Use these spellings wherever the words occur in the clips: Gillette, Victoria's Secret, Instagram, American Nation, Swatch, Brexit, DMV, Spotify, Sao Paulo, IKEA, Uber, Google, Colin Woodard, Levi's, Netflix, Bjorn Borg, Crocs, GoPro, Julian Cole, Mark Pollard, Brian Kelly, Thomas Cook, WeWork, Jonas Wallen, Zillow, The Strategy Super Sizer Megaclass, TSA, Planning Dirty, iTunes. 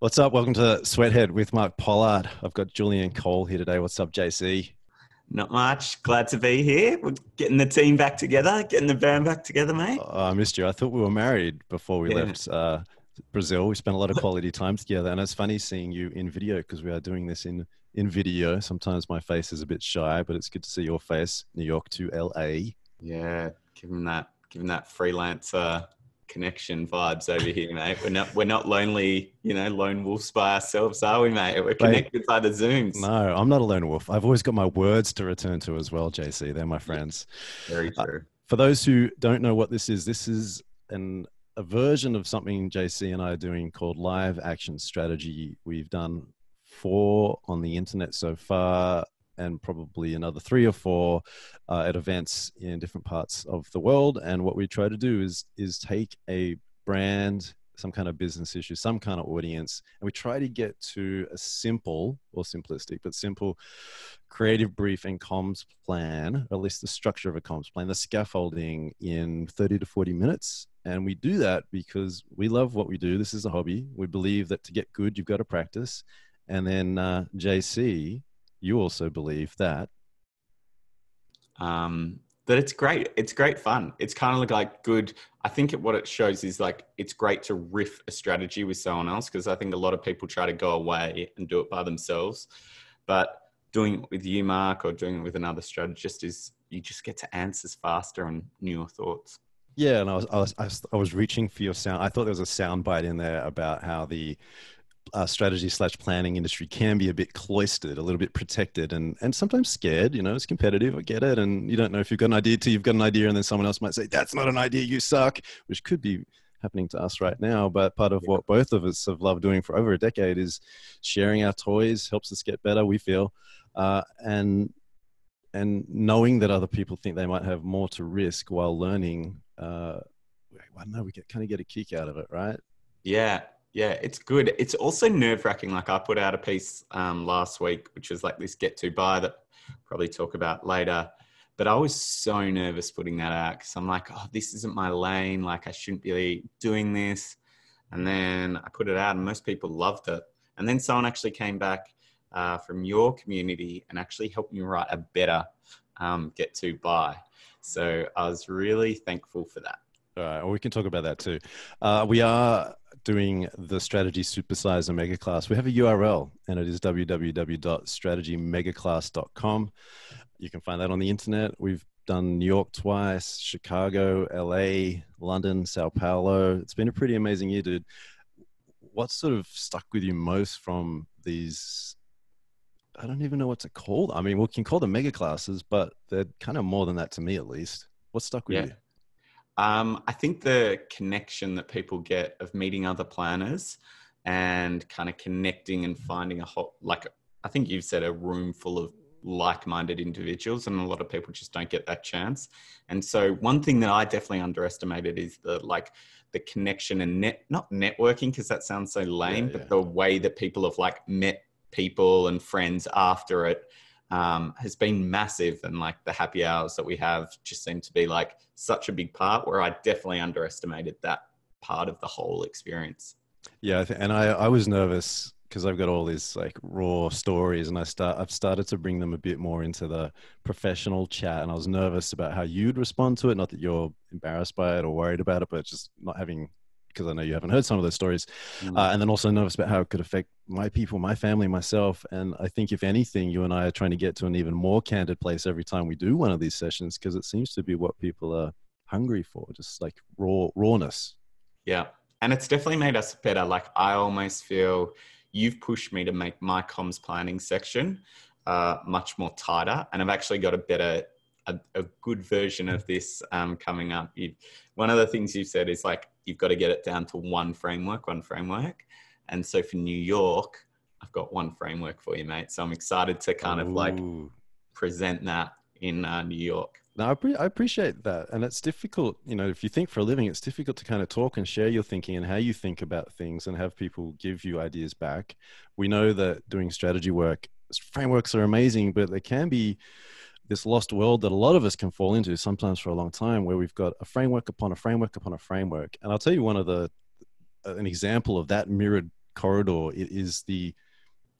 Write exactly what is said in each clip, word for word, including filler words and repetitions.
What's up? Welcome to Sweathead with Mark Pollard. I've got Julian Cole here today. What's up, J C? Not much. Glad to be here. We're getting the team back together, getting the band back together, mate. Oh, I missed you. I thought we were married before we yeah. left uh, Brazil. We spent a lot of quality time together, and it's funny seeing you in video because we are doing this in, in video. Sometimes my face is a bit shy, but it's good to see your face, New York to L A. Yeah, giving that, giving that freelancer connection vibes over here, mate. We're not, we're not lonely, you know, lone wolves by ourselves, are we, mate? We're connected mate, by the Zooms. No, I'm not a lone wolf. I've always got my words to return to as well, J C. They're my friends. Very true. Uh, for those who don't know what this is, this is an, a version of something J C and I are doing called live action strategy. We've done four on the internet so far, and probably another three or four uh, at events in different parts of the world. And what we try to do is, is take a brand, some kind of business issue, some kind of audience, and we try to get to a simple or simplistic, but simple creative brief and comms plan, or at least the structure of a comms plan, the scaffolding in thirty to forty minutes. And we do that because we love what we do. This is a hobby. We believe that to get good, you've got to practice. And then uh, J C, you also believe that um that it's great it's great fun. It's kind of like good, I think what it shows is like it's great to riff a strategy with someone else, because I think a lot of people try to go away and do it by themselves, but doing it with you, Mark, or doing it with another strategist is you just get to answers faster and newer thoughts. Yeah, and I was I was I was, I was reaching for your sound. I thought there was a sound bite in there about how the Uh, strategy slash planning industry can be a bit cloistered, a little bit protected, and and sometimes scared. You know, it's competitive. I get it, and you don't know if you've got an idea till you've got an idea, and then someone else might say, "That's not an idea. You suck," which could be happening to us right now. But part of yeah. what both of us have loved doing for over a decade is sharing our toys. Helps us get better. We feel, uh, and and knowing that other people think they might have more to risk while learning. Uh, I don't know. We get kind of get a kick out of it, right? Yeah. Yeah, it's good. It's also nerve wracking. Like I put out a piece um, last week, which was like this get to buy that I'll probably talk about later. But I was so nervous putting that out because I'm like, oh, this isn't my lane. Like I shouldn't be doing this. And then I put it out and most people loved it. And then someone actually came back uh, from your community and actually helped me write a better um, get to buy. So I was really thankful for that. All right, well, we can talk about that too. Uh, we are doing the Strategy Super Sizer Megaclass. We have a U R L, and it is w w w dot strategy megaclass dot com. You can find that on the internet. We've done New York twice, Chicago, L A, London, Sao Paulo. It's been a pretty amazing year, dude. What sort of stuck with you most from these? I don't even know what to call them. I mean, we can call them mega classes, but they're kind of more than that to me, at least. What stuck with yeah. you? Um, I think the connection that people get of meeting other planners and kind of connecting and finding a whole, like, I think you've said a room full of like-minded individuals, and a lot of people just don't get that chance. And so one thing that I definitely underestimated is the, like the connection and net, not networking, cause that sounds so lame, yeah, yeah. but the way that people have like met people and friends after it. Um, has been massive, and like the happy hours that we have just seem to be like such a big part where I definitely underestimated that part of the whole experience. Yeah. I th- and I, I was nervous because I've got all these like raw stories, and I start, I've started to bring them a bit more into the professional chat, and I was nervous about how you'd respond to it. Not that you're embarrassed by it or worried about it, but just not having, because I know you haven't heard some of those stories. Mm. Uh, and then also nervous about how it could affect my people, my family, myself. And I think if anything, you and I are trying to get to an even more candid place every time we do one of these sessions, because it seems to be what people are hungry for, just like raw rawness. Yeah. And it's definitely made us better. Like I almost feel you've pushed me to make my comms planning section uh, much more tighter. And I've actually got a better, a, a good version of this um, coming up. You've, one of the things you've said is like, you've got to get it down to one framework, one framework. And so for New York, I've got one framework for you, mate. So I'm excited to kind Ooh. of like present that in uh, New York. No, I, pre- I appreciate that. And it's difficult, you know, if you think for a living, it's difficult to kind of talk and share your thinking and how you think about things and have people give you ideas back. We know that doing strategy work, frameworks are amazing, but they can be this lost world that a lot of us can fall into sometimes for a long time, where we've got a framework upon a framework upon a framework. And I'll tell you one of the, an example of that mirrored corridor. It is the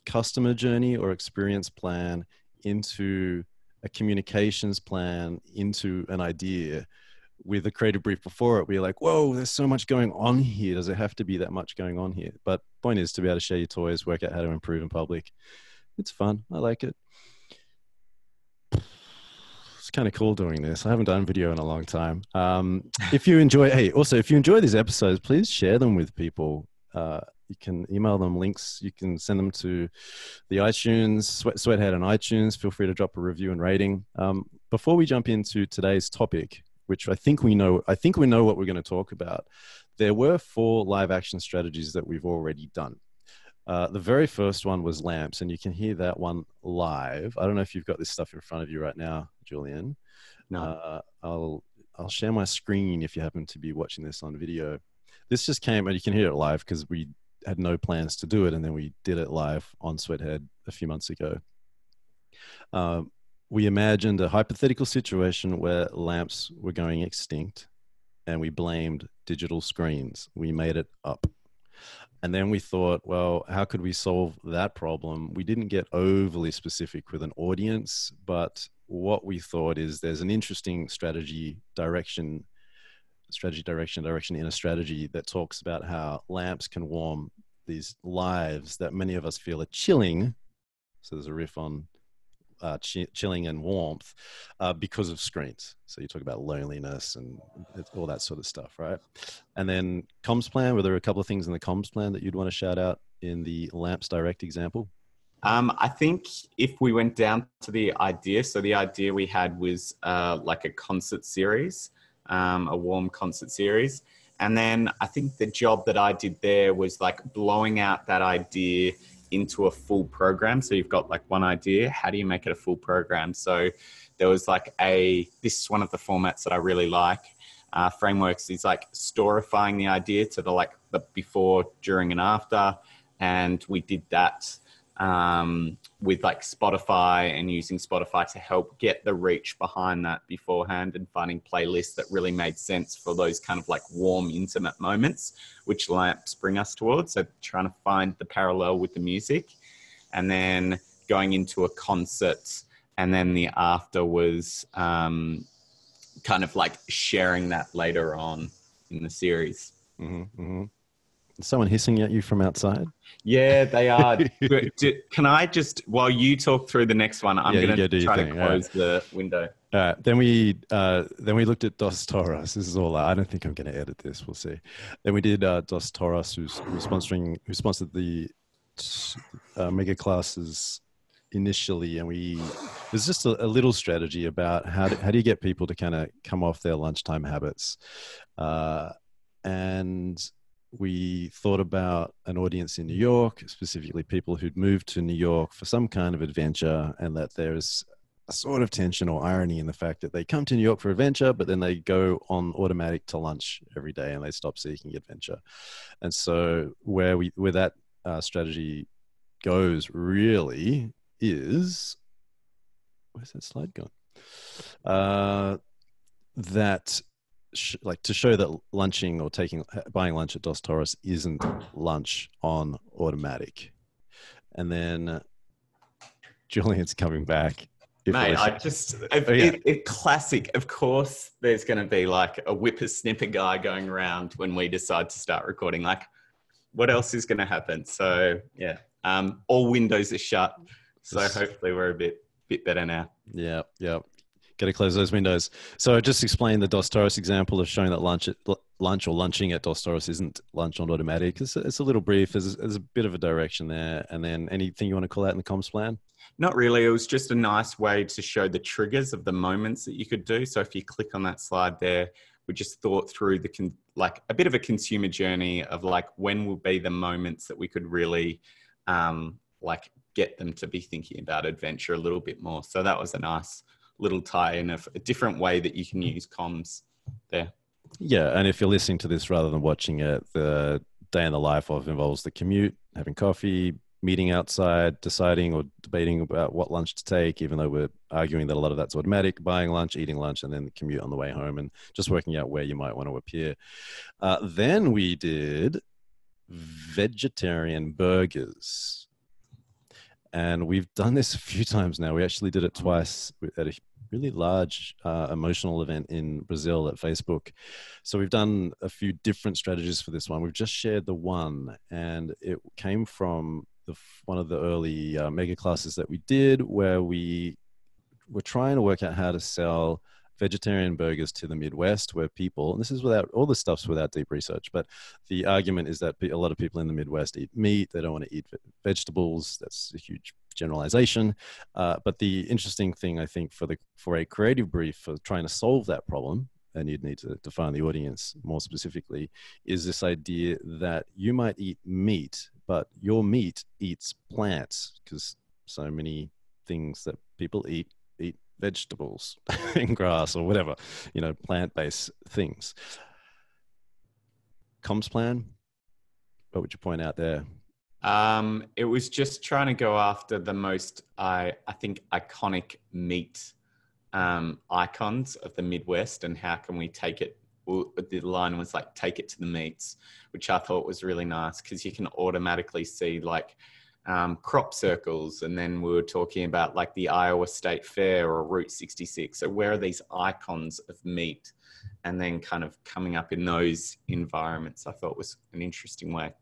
customer journey or experience plan into a communications plan into an idea with a creative brief before it, where you're like, whoa, there's so much going on here. Does it have to be that much going on here? But point is to be able to share your toys, work out how to improve in public. It's fun. I like it. It's kind of cool doing this. I haven't done video in a long time. Um, if you enjoy, hey, also, if you enjoy these episodes, please share them with people. Uh, you can email them links. You can send them to the iTunes, Sweat, Sweathead on iTunes. Feel free to drop a review and rating. Um, before we jump into today's topic, which I think we know, I think we know what we're going to talk about. There were four live action strategies that we've already done. Uh, the very first one was lamps, and you can hear that one live. I don't know if you've got this stuff in front of you right now, Julian. No. Uh, I'll, I'll share my screen if you happen to be watching this on video. This just came, and you can hear it live because we had no plans to do it, and then we did it live on Sweathead a few months ago. Um, we imagined a hypothetical situation where lamps were going extinct, and we blamed digital screens. We made it up. And then we thought, well, how could we solve that problem? We didn't get overly specific with an audience, but what we thought is there's an interesting strategy direction, strategy direction, direction in a strategy that talks about how lamps can warm these lives that many of us feel are chilling. So there's a riff on uh, ch chilling and warmth uh, because of screens. So you talk about loneliness and all that sort of stuff, right? And then comms plan, were there a couple of things in the comms plan that you'd want to shout out in the lamps direct example? Um, I think if we went down to the idea, so the idea we had was uh, like a concert series, um, a warm concert series. And then I think the job that I did there was like blowing out that idea into a full program. So you've got like one idea, how do you make it a full program? So there was like a, this is one of the formats that I really like, uh, frameworks is like storifying the idea to the like the before, during and after. And we did that um, with like Spotify and using Spotify to help get the reach behind that beforehand and finding playlists that really made sense for those kind of like warm, intimate moments, which lamps bring us towards. So trying to find the parallel with the music and then going into a concert. And then the after was um, kind of like sharing that later on in the series. Mm-hmm, mm-hmm. Is someone hissing at you from outside? Yeah, they are. Can I just, while you talk through the next one, I'm yeah, going to try to close right. the window. All right. Then we, uh, then we looked at Dos Toros. This is all, I don't think I'm going to edit this. We'll see. Then we did uh, Dos Toros, who's, who's sponsoring, who sponsored the uh, mega classes initially. And we, it was just a, a little strategy about how, do, how do you get people to kind of come off their lunchtime habits? Uh, and we thought about an audience in New York, specifically people who'd moved to New York for some kind of adventure, and that there is a sort of tension or irony in the fact that they come to New York for adventure, but then they go on automatic to lunch every day and they stop seeking adventure. And so where we, where that uh, strategy goes really is, where's that slide gone? Uh, that like to show that lunching or taking, buying lunch at Dos Toros isn't lunch on automatic. And then uh, Julian's coming back. Mate, I, I just, it, oh, yeah. it, it classic. Of course, there's going to be like a whippersnapper guy going around when we decide to start recording, like what else is going to happen? So yeah, um, all windows are shut. So it's, hopefully we're a bit, bit better now. Yeah. Yeah. Got to close those windows. So I just explained the Dos Toros example of showing that lunch at, lunch or lunching at Dos Toros isn't lunch on automatic. It's a, it's a little brief. There's, there's a bit of a direction there. And then anything you want to call out in the comms plan? Not really. It was just a nice way to show the triggers of the moments that you could do. So if you click on that slide there, we just thought through the con like a bit of a consumer journey of like when will be the moments that we could really um, like get them to be thinking about adventure a little bit more. So that was a nice little tie-in of a different way that you can use comms there. Yeah, and if you're listening to this rather than watching it, the day in the life of involves the commute, having coffee, meeting outside, deciding or debating about what lunch to take, even though we're arguing that a lot of that's automatic, buying lunch, eating lunch, and then the commute on the way home, and just working out where you might want to appear. Uh, then we did vegetarian burgers. And we've done this a few times now. We actually did it twice at a really large uh, emotional event in Brazil at Facebook. So we've done a few different strategies for this one. We've just shared the one, and it came from the, one of the early uh, mega classes that we did, where we were trying to work out how to sell vegetarian burgers to the Midwest, where people, and this is without, all this stuff's without deep research, but the argument is that a lot of people in the Midwest eat meat, they don't want to eat vegetables. That's a huge generalization. Uh, but the interesting thing, I think, for, the, for a creative brief for trying to solve that problem, and you'd need to define the audience more specifically, is this idea that you might eat meat, but your meat eats plants, because so many things that people eat eat vegetables and grass or whatever, you know, plant-based things. Comms plan, what would you point out there? Um, it was just trying to go after the most, I, I think, iconic meat um, icons of the Midwest, and how can we take it, well, the line was like, take it to the meats, which I thought was really nice, because you can automatically see like Um, crop circles, and then we were talking about like the Iowa State Fair or Route sixty-six. So where are these icons of meat, and then kind of coming up in those environments, I thought was an interesting way.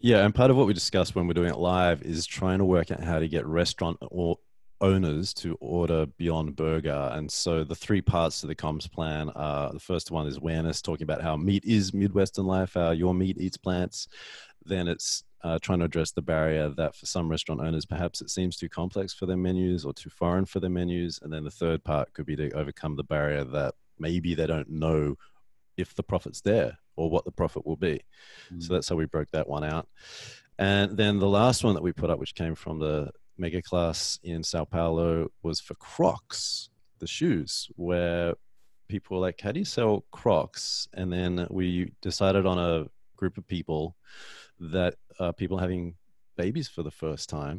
Yeah, and part of what we discussed when we're doing it live is trying to work out how to get restaurant or owners to order Beyond Burger. And so the three parts to the comms plan are, the first one is awareness, talking about how meat is Midwestern life, how your meat eats plants. Then it's Uh, trying to address the barrier that for some restaurant owners, perhaps it seems too complex for their menus or too foreign for their menus. And then the third part could be to overcome the barrier that maybe they don't know if the profit's there or what the profit will be. Mm. So that's how we broke that one out. And then the last one that we put up, which came from the mega class in Sao Paulo, was for Crocs, the shoes, where people were like, how do you sell Crocs? And then we decided on a group of people that uh, people having babies for the first time.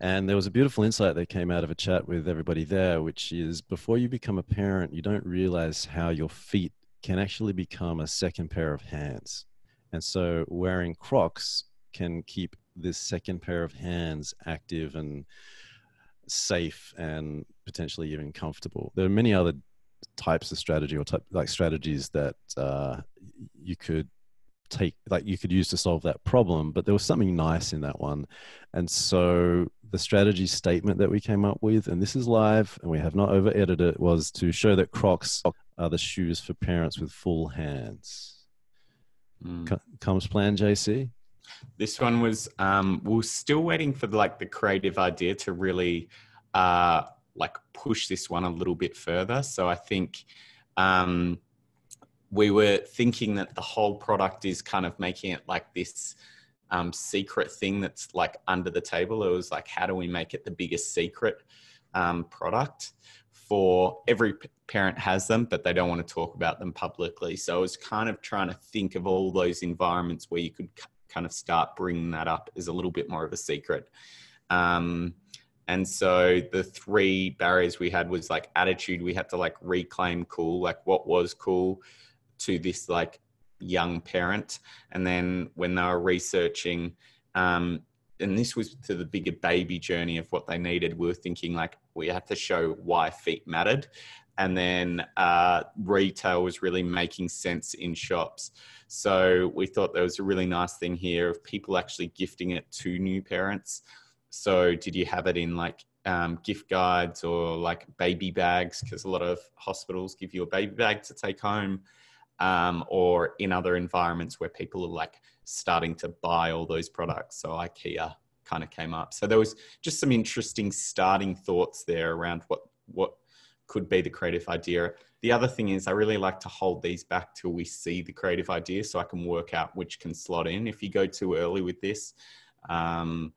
And there was a beautiful insight that came out of a chat with everybody there, which is, before you become a parent, you don't realize how your feet can actually become a second pair of hands. And so wearing Crocs can keep this second pair of hands active and safe and potentially even comfortable. There are many other types of strategy or type, like strategies that uh, you could take, like you could use to solve that problem, but there was something nice in that one. And so the strategy statement that we came up with, and this is live and we have not over edited it, was to show that Crocs are the shoes for parents with full hands. Mm. Comes plan, J C? This one was, um, we're still waiting for like the creative idea to really uh, like push this one a little bit further. So I think, um, we were thinking that the whole product is kind of making it like this um, secret thing that's like under the table. It was like, how do we make it the biggest secret um, product for every parent has them, but they don't want to talk about them publicly. So I was kind of trying to think of all those environments where you could kind of start bringing that up as a little bit more of a secret. Um, And so the three barriers we had was like attitude. We had to like reclaim cool, like what was cool to this like young parent. And then when they were researching, um, and this was to the bigger baby journey of what they needed, we were thinking like we had to show why feet mattered. And then uh, retail was really making sense in shops. So we thought there was a really nice thing here of people actually gifting it to new parents. So did you have it in like um, gift guides or like baby bags? Because a lot of hospitals give you a baby bag to take home, um, or in other environments where people are like starting to buy all those products. So IKEA kind of came up. So there was just some interesting starting thoughts there around what, what could be the creative idea. The other thing is I really like to hold these back till we see the creative idea so I can work out which can slot in. If you go too early with this, um,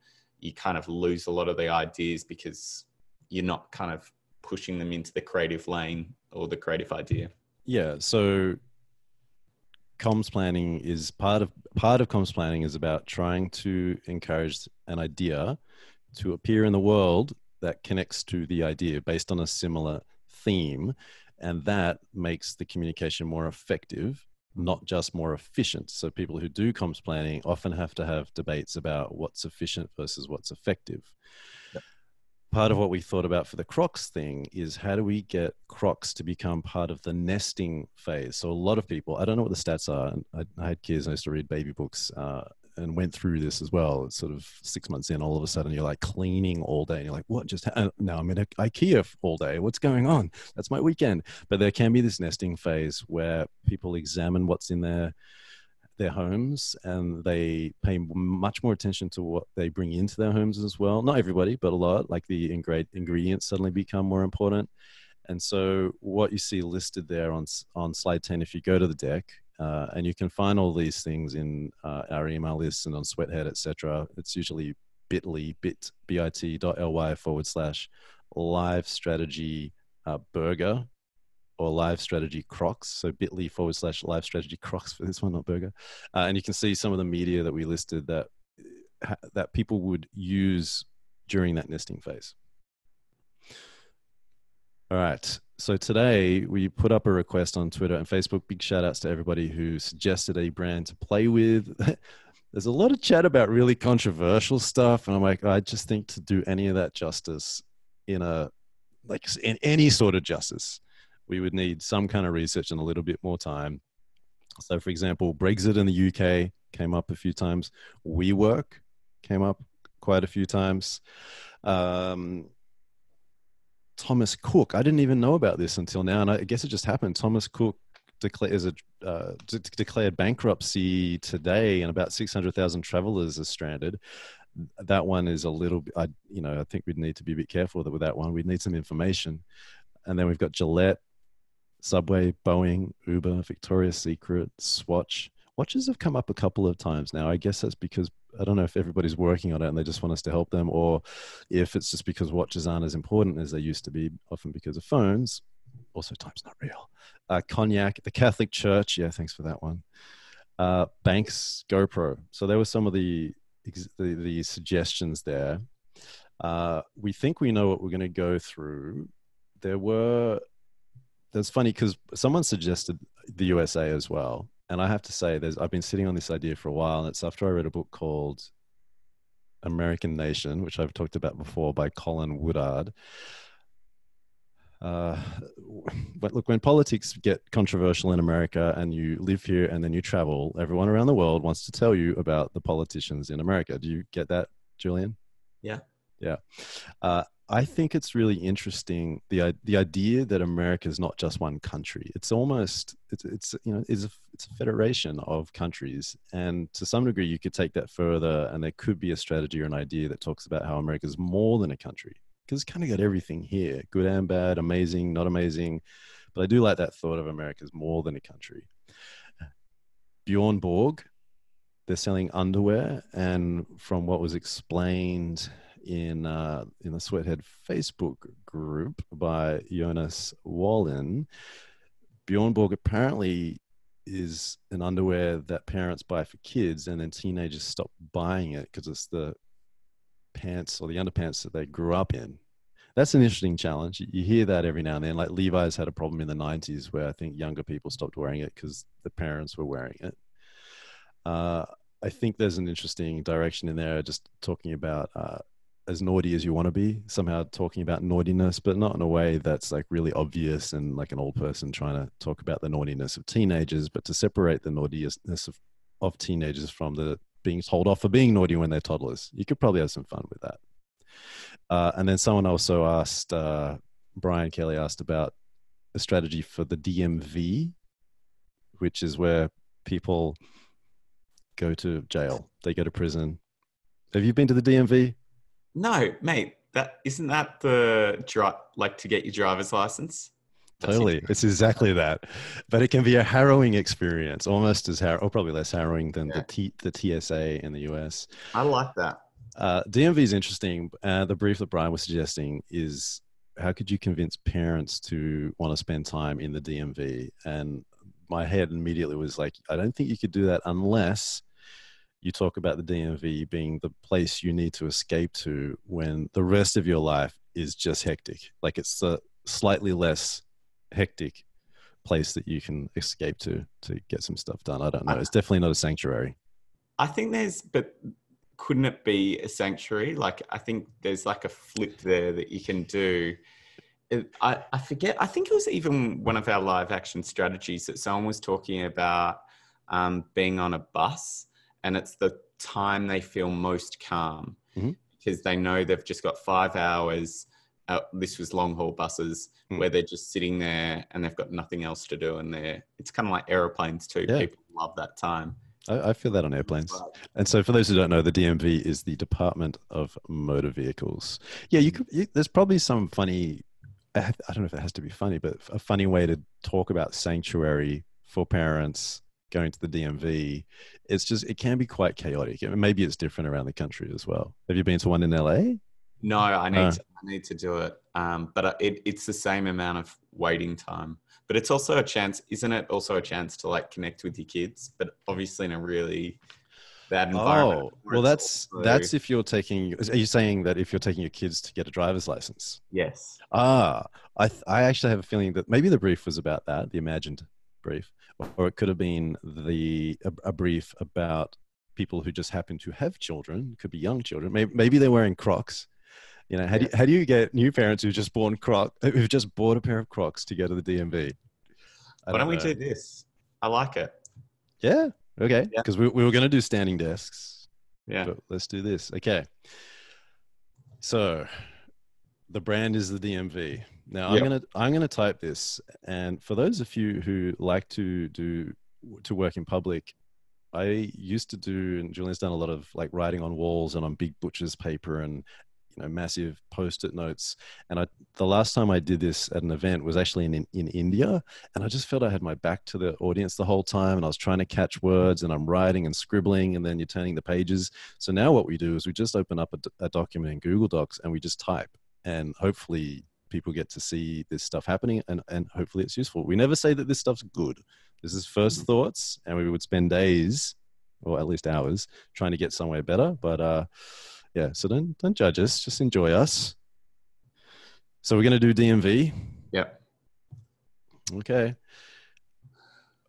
you kind of lose a lot of the ideas because you're not kind of pushing them into the creative lane or the creative idea. Yeah. So comms planning is part of, part of comms planning is about trying to encourage an idea to appear in the world that connects to the idea based on a similar theme. And that makes the communication more effective not just more efficient. So people who do comps planning often have to have debates about what's efficient versus what's effective. Yep. Part of what we thought about for the Crocs thing is how do we get Crocs to become part of the nesting phase? So a lot of people, I don't know what the stats are. I, I had kids and I used to read baby books uh, and went through this as well. It's sort of six months in, all of a sudden you're like cleaning all day and you're like, what just happened? Now I'm in IKEA all day. What's going on? That's my weekend. But there can be this nesting phase where people examine what's in their, their homes, and they pay much more attention to what they bring into their homes as well. Not everybody, but a lot, like the ingre- ingredients suddenly become more important. And so what you see listed there on, on slide ten, if you go to the deck, Uh, and you can find all these things in uh, our email list and on Sweathead, et cetera. It's usually bit.ly, bit, B I T dot L Y forward slash live strategy uh, burger or live strategy Crocs. So bit.ly forward slash live strategy Crocs for this one, not burger. Uh, and you can see some of the media that we listed that that people would use during that nesting phase. All right. So today we put up a request on Twitter and Facebook. Big shout outs to everybody who suggested a brand to play with. There's a lot of chat about really controversial stuff. And I'm like, I just think to do any of that justice in a, like in any sort of justice, we would need some kind of research and a little bit more time. So for example, Brexit in the U K came up a few times. WeWork came up quite a few times. Um, Thomas Cook. I didn't even know about this until now, and I guess it just happened. Thomas Cook declares a uh, de declared bankruptcy today, and about six hundred thousand travelers are stranded. That one is a little bit, I, you know, I think we'd need to be a bit careful with that one. We'd need some information. And then we've got Gillette, Subway, Boeing, Uber, Victoria's Secret, Swatch. Watches have come up a couple of times now. I guess that's because I don't know if everybody's working on it and they just want us to help them, or if it's just because watches aren't as important as they used to be, often because of phones. Also, time's not real. Uh, cognac, the Catholic Church. Yeah, thanks for that one. Uh, banks, GoPro. So there were some of the, the, the suggestions there. Uh, we think we know what we're going to go through. There were, that's funny because someone suggested the U S A as well. And I have to say, there's, I've been sitting on this idea for a while, and it's after I read a book called American Nation, which I've talked about before, by Colin Woodard. Uh, but look, when politics get controversial in America and you live here and then you travel, everyone around the world wants to tell you about the politicians in America. Do you get that, Julian? Yeah. Yeah. Uh, I think it's really interesting, the the idea that America is not just one country. It's almost it's it's you know it's a, it's a federation of countries, and to some degree you could take that further, and there could be a strategy or an idea that talks about how America is more than a country, because it's kind of got everything here, good and bad, amazing, not amazing. But I do like that thought of America is more than a country. Bjorn Borg, they're selling underwear, and from what was explained in uh, in the Sweathead Facebook group by Jonas Wallen, Bjorn Borg apparently is an underwear that parents buy for kids, and then teenagers stop buying it because it's the pants or the underpants that they grew up in. That's an interesting challenge. You hear that every now and then. Like Levi's had a problem in the nineties where I think younger people stopped wearing it because the parents were wearing it. Uh, I think there's an interesting direction in there, just talking about uh, as naughty as you want to be, somehow talking about naughtiness, but not in a way that's like really obvious and like an old person trying to talk about the naughtiness of teenagers, but to separate the naughtiness of, of teenagers from the being told off for being naughty when they're toddlers. You could probably have some fun with that. Uh, and then someone also asked, uh, Brian Kelly asked about a strategy for the D M V, which is where people go to jail. They go to prison. Have you been to the D M V? No, mate, that isn't that the dri like to get your driver's license? That's totally. It's exactly that. But it can be a harrowing experience, almost as harrowing, or probably less harrowing than yeah. the, T the T S A in the U S. I like that. Uh, D M V is interesting. Uh, the brief that Brian was suggesting is how could you convince parents to want to spend time in the D M V? And my head immediately was like, I don't think you could do that unless you talk about the D M V being the place you need to escape to when the rest of your life is just hectic. Like it's a slightly less hectic place that you can escape to to get some stuff done. I don't know. It's definitely not a sanctuary. I think there's, but couldn't it be a sanctuary? Like, I think there's like a flip there that you can do. It, I, I forget. I think it was even one of our live action strategies that someone was talking about um, being on a bus, and it's the time they feel most calm mm-hmm. because they know they've just got five hours. Uh, this was long haul buses mm. where they're just sitting there and they've got nothing else to do. And they're, it's kind of like airplanes too. Yeah. People love that time. I, I feel that on airplanes. And so for those who don't know, the D M V is the Department of Motor Vehicles. Yeah. You could, you, there's probably some funny, I don't know if it has to be funny, but a funny way to talk about sanctuary for parents going to the D M V. It's just, it can be quite chaotic. Maybe it's different around the country as well. Have you been to one in L A? No, I need, no. To, I need to do it. Um, but it, it's the same amount of waiting time. But it's also a chance, isn't it also a chance to like connect with your kids, but obviously in a really bad environment. Oh, well, that's, also... that's if you're taking, are you saying that if you're taking your kids to get a driver's license? Yes. Ah, I, I actually have a feeling that maybe the brief was about that, the imagined brief, or it could have been the a, a brief about people who just happen to have children, could be young children. Maybe, maybe they're wearing Crocs. You know, how do you, how do you get new parents who've just born Croc, who've just bought a pair of Crocs to go to the D M V? Why don't, don't we do this? I like it. Yeah. Okay. Because yeah. we, we were going to do standing desks. Yeah. But let's do this. Okay. So the brand is the D M V. Now yep. I'm going to, I'm going to type this. And for those of you who like to do, to work in public, I used to do, and Julian's done a lot of like writing on walls and on big butcher's paper and, know, massive post-it notes. And I, the last time I did this at an event was actually in, in, in India. And I just felt I had my back to the audience the whole time. And I was trying to catch words and I'm writing and scribbling and then you're turning the pages. So now what we do is we just open up a, a document in Google Docs and we just type, and hopefully people get to see this stuff happening and, and hopefully it's useful. We never say that this stuff's good. This is first thoughts, and we would spend days or at least hours trying to get somewhere better. But, uh, yeah, so don't don't judge us. Just enjoy us. So we're gonna do D M V. Yep. Okay.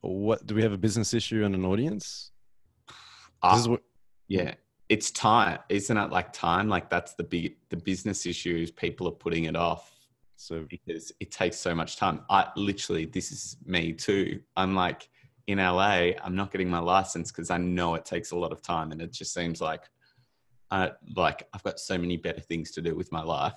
What do we have? A business issue and an audience? Uh, this is what, yeah, it's time, isn't it? Like time, like that's the big the business issues. People are putting it off, so because it takes so much time. I literally, this is me too. I'm like in L A. I'm not getting my license because I know it takes a lot of time, and it just seems like. Uh, like I've got so many better things to do with my life.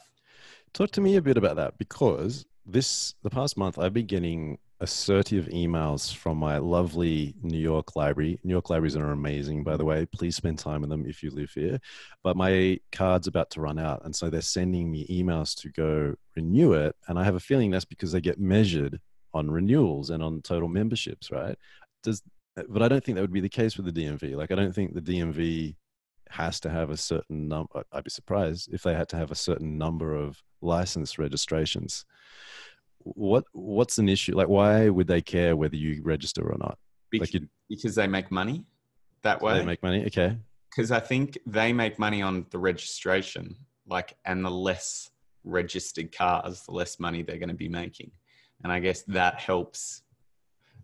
Talk to me a bit about that, because this, the past month I've been getting assertive emails from my lovely New York library. New York libraries are amazing, by the way. Please spend time in them if you live here. But my card's about to run out. And so they're sending me emails to go renew it. And I have a feeling that's because they get measured on renewals and on total memberships, right? Does, but I don't think that would be the case with the D M V. Like I don't think the D M V has to have a certain number. I'd be surprised if they had to have a certain number of license registrations. What what's an issue? Like, why would they care whether you register or not? Because, like because they make money that way. They make money. Okay. Because I think they make money on the registration, like, and the less registered cars, the less money they're going to be making. And I guess that helps.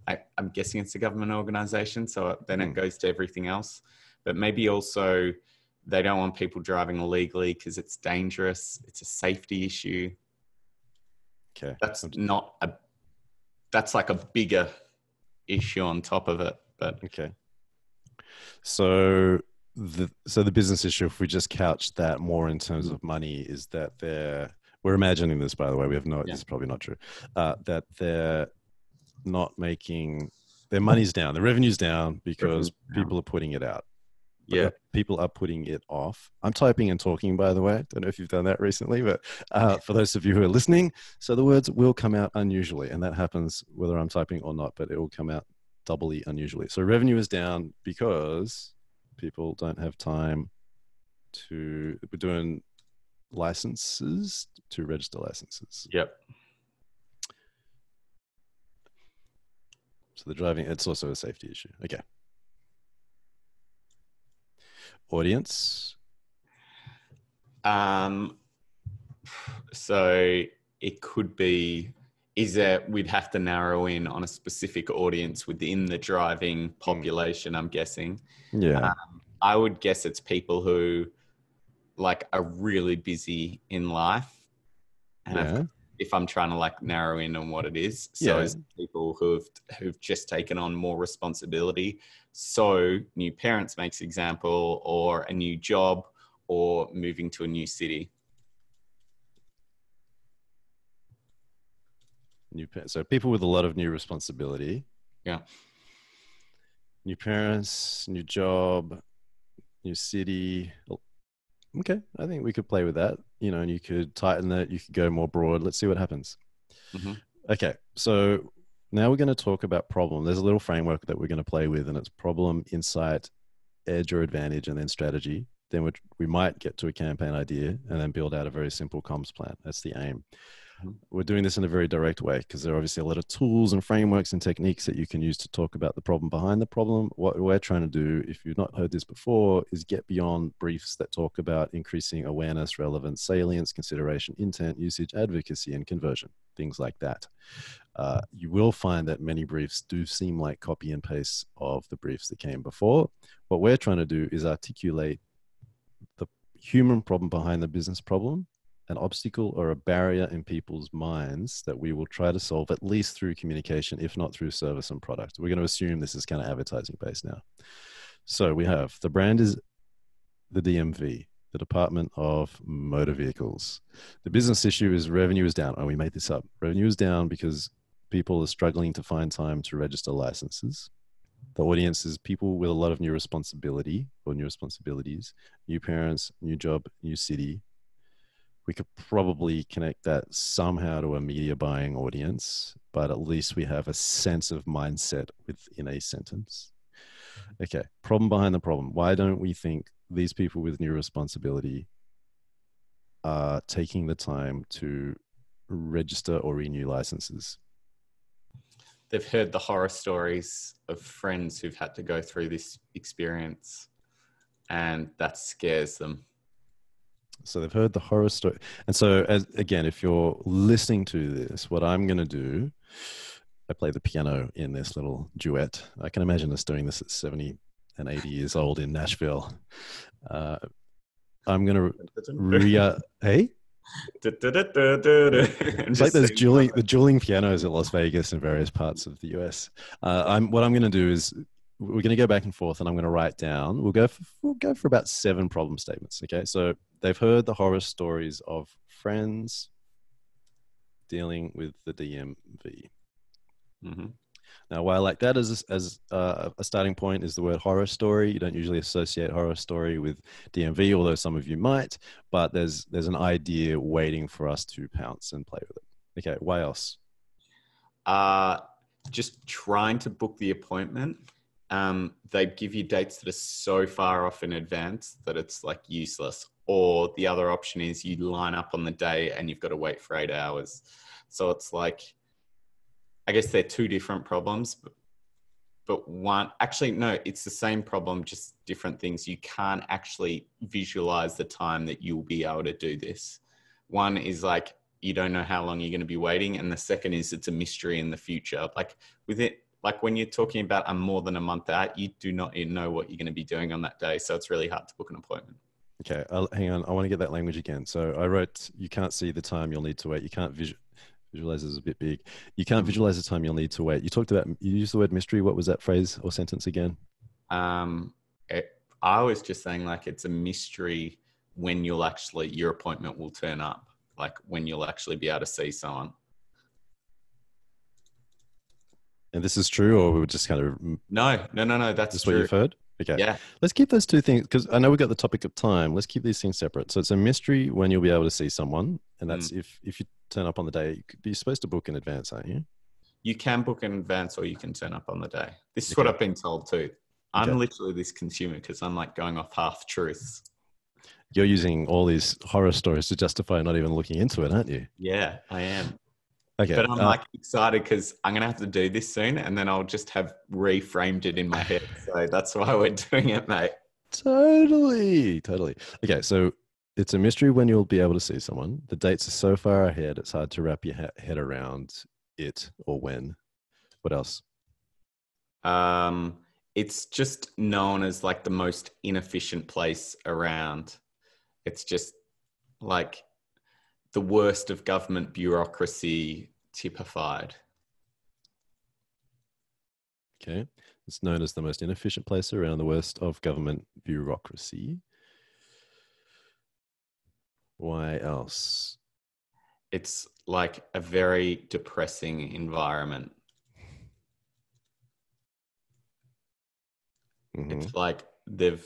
I, I'm guessing it's a government organization. So then it goes to everything else. But maybe also they don't want people driving illegally because it's dangerous. It's a safety issue. Okay. That's not a, that's like a bigger issue on top of it. But okay. So the, so the business issue, if we just couch that more in terms of money, is that they're, we're imagining this, by the way, we have no, yeah. This is probably not true, uh, that they're not making, their money's down, their revenue's down because revenue's people down. Are putting it out. But yeah, people are putting it off. I'm typing and talking, by the way. I don't know if you've done that recently, but uh, for those of you who are listening, so the words will come out unusually, and that happens whether I'm typing or not, but it will come out doubly unusually. So revenue is down because people don't have time to, we're doing licenses, to register licenses. Yep. So the driving, it's also a safety issue. Okay. Audience? Um, so it could be, is that we'd have to narrow in on a specific audience within the driving population, I'm guessing. Yeah. Um, I would guess it's people who like are really busy in life. And yeah. I've, if I'm trying to like narrow in on what it is. So yeah. It's people who've, who've just taken on more responsibility. So new parents makes example, or a new job, or moving to a new city. New parents. So people with a lot of new responsibility. Yeah. New parents, new job, new city. Okay. I think we could play with that, you know, and you could tighten that. You could go more broad. Let's see what happens. Mm-hmm. Okay. So now we're going to talk about problem. There's a little framework that we're going to play with, and it's problem, insight, edge or advantage, and then strategy. Then we, we might get to a campaign idea and then build out a very simple comms plan. That's the aim. We're doing this in a very direct way because there are obviously a lot of tools and frameworks and techniques that you can use to talk about the problem behind the problem. What we're trying to do, if you've not heard this before, is get beyond briefs that talk about increasing awareness, relevance, salience, consideration, intent, usage, advocacy, and conversion, things like that. Uh, you will find that many briefs do seem like copy and paste of the briefs that came before. What we're trying to do is articulate the human problem behind the business problem, an obstacle or a barrier in people's minds that we will try to solve at least through communication, if not through service and product. We're going to assume this is kind of advertising based now. So we have the brand is the D M V, the Department of Motor Vehicles. The business issue is revenue is down. Oh, we made this up. Revenue is down because people are struggling to find time to register licenses. The audience is people with a lot of new responsibility or new responsibilities, new parents, new job, new city. We could probably connect that somehow to a media buying audience, but at least we have a sense of mindset within a sentence. Okay, problem behind the problem. Why don't we think these people with new responsibility are taking the time to register or renew licenses? They've heard the horror stories of friends who've had to go through this experience, and that scares them. So they've heard the horror story. And so as, again, if you're listening to this, what I'm going to do, I play the piano in this little duet. I can imagine us doing this at seventy and eighty years old in Nashville. Uh, I'm going to re- uh, hey? It's like those dueling, the dueling pianos at Las Vegas and various parts of the U S. Uh, I'm, what I'm going to do is we're going to go back and forth, and I'm going to write down, we'll go for, we'll go for about seven problem statements. Okay. So they've heard the horror stories of friends dealing with the D M V. Mm-hmm. Now, why I like that as, as uh, a starting point is the word horror story. You don't usually associate horror story with D M V, although some of you might, but there's, there's an idea waiting for us to pounce and play with it. Okay. Why else? Uh, just trying to book the appointment. Um, they give you dates that are so far off in advance that it's like useless. Or the other option is you line up on the day and you've got to wait for eight hours. So it's like, I guess they're two different problems, but, but one, actually, no, it's the same problem, just different things. You can't actually visualize the time that you'll be able to do this. One is like, you don't know how long you're going to be waiting. And the second is it's a mystery in the future. Like with it, like when you're talking about I'm more than a month out, you do not know what you're going to be doing on that day. So it's really hard to book an appointment. Okay. I'll, hang on. I want to get that language again. So I wrote, you can't see the time you'll need to wait. You can't visu- visualize is a bit big. You can't visualize the time you'll need to wait. You talked about, you used the word mystery. What was that phrase or sentence again? Um, it, I was just saying like, it's a mystery when you'll actually, your appointment will turn up, like when you'll actually be able to see someone. And this is true, or we were just kind of no, no, no, no. That's what you've heard. Okay, yeah. Let's keep those two things because I know we've got the topic of time. Let's keep these things separate. So it's a mystery when you'll be able to see someone, and that's mm. if if you turn up on the day. You're supposed to book in advance, aren't you? You can book in advance, or you can turn up on the day. This is okay. What I've been told too. I'm okay. Literally this consumer because I'm like going off half truths. You're using all these horror stories to justify not even looking into it, aren't you? Yeah, I am. Okay. But I'm uh, like excited because I'm going to have to do this soon, and then I'll just have reframed it in my head. So that's why we're doing it, mate. Totally. Totally. Okay. So it's a mystery when you'll be able to see someone. The dates are so far ahead. It's hard to wrap your ha- head around. it or when. What else? Um, it's just known as like the most inefficient place around. It's just like the worst of government bureaucracy typified. Okay. It's known as the most inefficient place around, the worst of government bureaucracy. Why else? It's like a very depressing environment. Mm-hmm. It's like they've,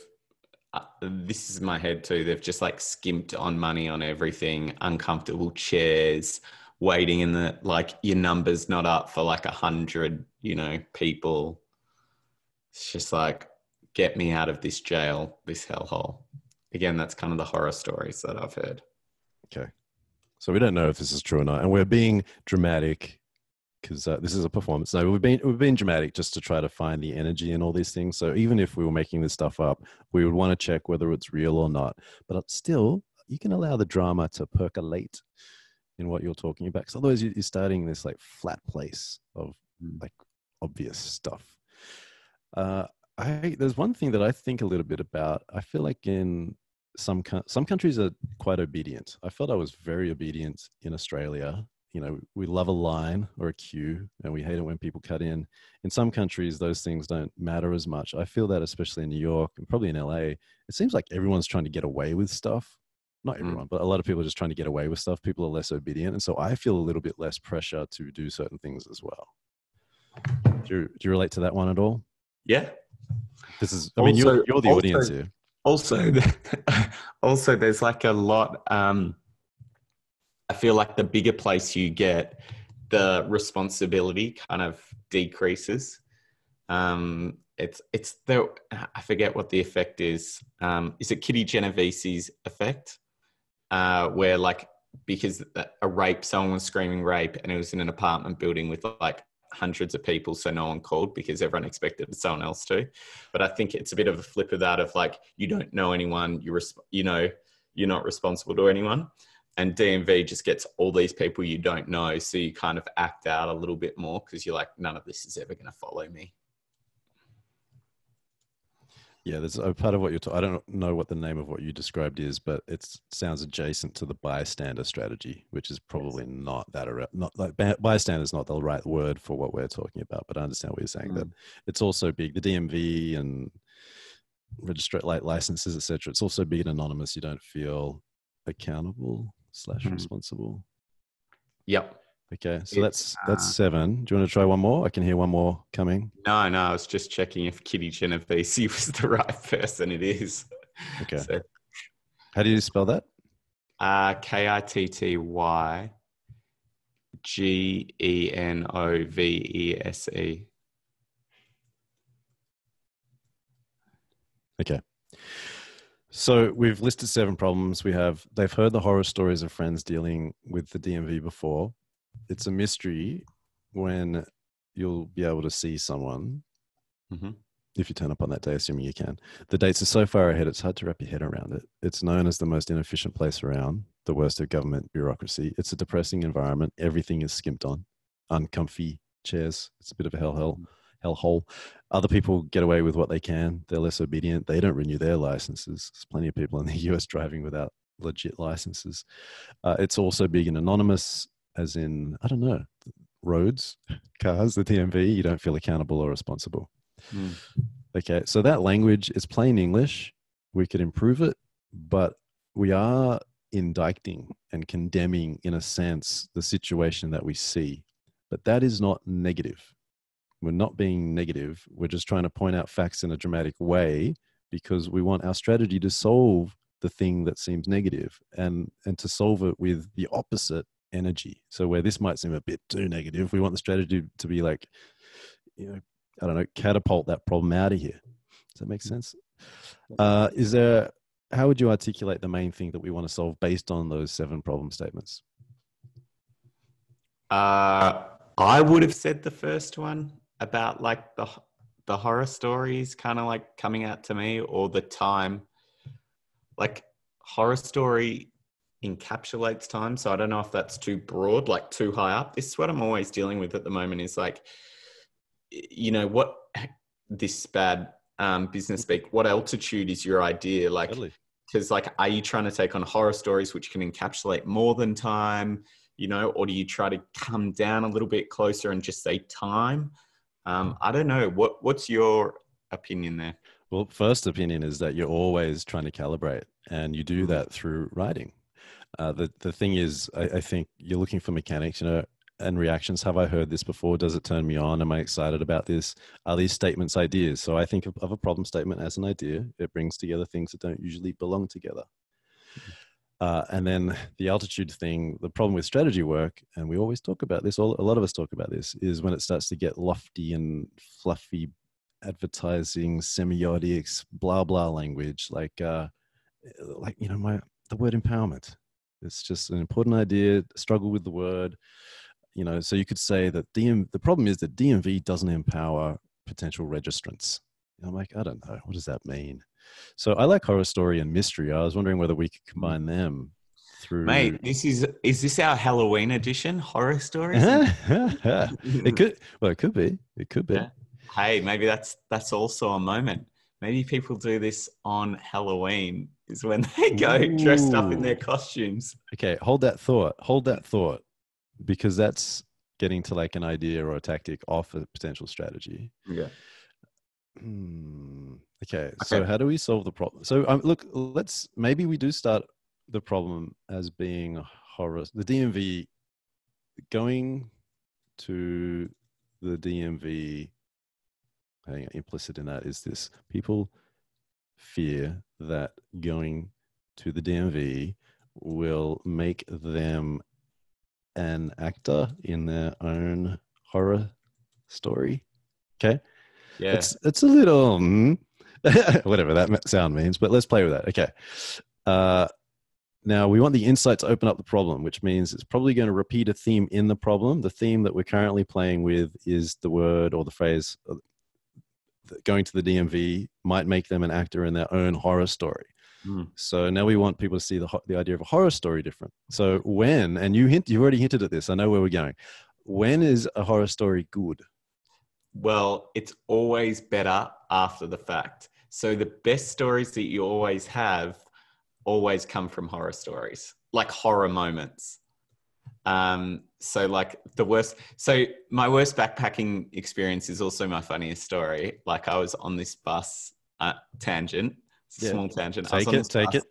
uh, this is my head too, they've just like skimped on money on everything, uncomfortable chairs, waiting in the, like your number's not up for like a hundred, you know, people. It's just like, get me out of this jail, this hellhole. Again, that's kind of the horror stories that I've heard. Okay. So we don't know if this is true or not. And we're being dramatic because uh, this is a performance. No, we've been, we've been dramatic just to try to find the energy in all these things. So even if we were making this stuff up, we would want to check whether it's real or not. But still, you can allow the drama to percolate in what you're talking about. Because otherwise you're starting this like flat place of like obvious stuff. Uh, I, there's one thing that I think a little bit about. I feel like in some some countries are quite obedient. I felt I was very obedient in Australia. You know, we love a line or a queue, and we hate it when people cut in. In some countries, those things don't matter as much. I feel that especially in New York and probably in L A, it seems like everyone's trying to get away with stuff. Not everyone, mm. but a lot of people are just trying to get away with stuff. People are less obedient, and so I feel a little bit less pressure to do certain things as well. Do you, do you relate to that one at all? Yeah. This is, I mean, also, you're, you're the also, audience here. Also, also there's like a lot, um, I feel like the bigger place you get, the responsibility kind of decreases. Um, it's, it's the, I forget what the effect is. Um, is it Kitty Genovese's effect? Uh, where like, because a rape, someone was screaming rape and it was in an apartment building with like hundreds of people, so no one called because everyone expected someone else to. But I think it's a bit of a flip of that, of like, you don't know anyone, you resp- you know, you're not responsible to anyone. And D M V just gets all these people you don't know, so you kind of act out a little bit more because you're like, none of this is ever going to follow me. Yeah, there's a part of what you're talking, I don't know what the name of what you described is, but it sounds adjacent to the bystander strategy, which is probably yes. not that, not like bystander is not the right word for what we're talking about, but I understand what you're saying, mm. that it's also big, the D M V and registrate like licenses, et cetera. It's also big and anonymous. You don't feel accountable slash responsible. Yep. Okay, so it's, that's that's uh, seven. Do you want to try one more? I can hear one more coming. No, no, I was just checking if Kitty Genovese was the right person. It is. Okay. So, how do you spell that? Uh, K I T T Y G E N O V E S E. Okay. So we've listed seven problems. We have, they've heard the horror stories of friends dealing with the D M V before. It's a mystery when you'll be able to see someone, mm-hmm. if you turn up on that day, assuming you can. The dates are so far ahead, it's hard to wrap your head around it. It's known as the most inefficient place around, the worst of government bureaucracy. It's a depressing environment. Everything is skimped on. Uncomfy chairs. It's a bit of a hellhole. hellhole. Other people get away with what they can. They're less obedient. They don't renew their licenses. There's plenty of people in the U S driving without legit licenses. Uh, it's also big and anonymous. As in, I don't know, roads, cars, the D M V, you don't feel accountable or responsible. Mm. Okay, so that language is plain English. We could improve it, but we are indicting and condemning, in a sense, the situation that we see. But that is not negative. We're not being negative. We're just trying to point out facts in a dramatic way because we want our strategy to solve the thing that seems negative and, and to solve it with the opposite energy. So where this might seem a bit too negative, we want the strategy to be like, you know, I don't know, catapult that problem out of here. Does that make sense? Uh, is there, how would you articulate the main thing that we want to solve based on those seven problem statements? Uh, I would have said the first one about like the, the horror stories kind of like coming out to me all the time. Like horror story encapsulates time. So I don't know if that's too broad, like too high up. This is what I'm always dealing with at the moment is like, you know, what this bad um, business speak, what altitude is your idea? Like, totally. Cause like, are you trying to take on horror stories, which can encapsulate more than time, you know, or do you try to come down a little bit closer and just say time? Um, I don't know. What, what's your opinion there? Well, first opinion is that you're always trying to calibrate, and you do that through writing. Uh, the, the thing is, I, I think you're looking for mechanics, you know, and reactions. Have I heard this before? Does it turn me on? Am I excited about this? Are these statements ideas? So I think of, of a problem statement as an idea. It brings together things that don't usually belong together. Uh, and then the altitude thing, the problem with strategy work, and we always talk about this, all, a lot of us talk about this, is when it starts to get lofty and fluffy advertising, semiotics, blah, blah language, like, uh, like you know, my the word empowerment. It's just an important idea, struggle with the word, you know, so you could say that D M, the problem is that D M V doesn't empower potential registrants. And I'm like, I don't know, what does that mean? So I like horror story and mystery. I was wondering whether we could combine them through. Mate, this is, is this our Halloween edition, horror stories? It could, well, it could be, it could be. Hey, maybe that's, that's also a moment. Maybe people do this on Halloween, is when they go Ooh. Dressed up in their costumes. Okay. Hold that thought. Hold that thought, because that's getting to like an idea or a tactic off a potential strategy. Yeah. Mm, okay. okay. So how do we solve the problem? So um, look, let's, maybe we do start the problem as being horror. The D M V, going to the D M V, I think implicit in that is this: people fear that going to the D M V will make them an actor in their own horror story. Okay. Yeah. It's, it's a little, mm, whatever that sound means, but let's play with that. Okay. Uh, now we want the insight to open up the problem, which means it's probably going to repeat a theme in the problem. The theme that we're currently playing with is the word or the phrase. Going to the D M V might make them an actor in their own horror story. Mm. So now we want people to see the the idea of a horror story different. So when, and you hint, you've already hinted at this, I know where we're going. When is a horror story good? Well, it's always better after the fact. So the best stories that you always have always come from horror stories, like horror moments. Um, so like the worst, so my worst backpacking experience is also my funniest story. Like I was on this bus, uh, tangent, it's a yeah. small tangent. Take I was on it, take bus, it.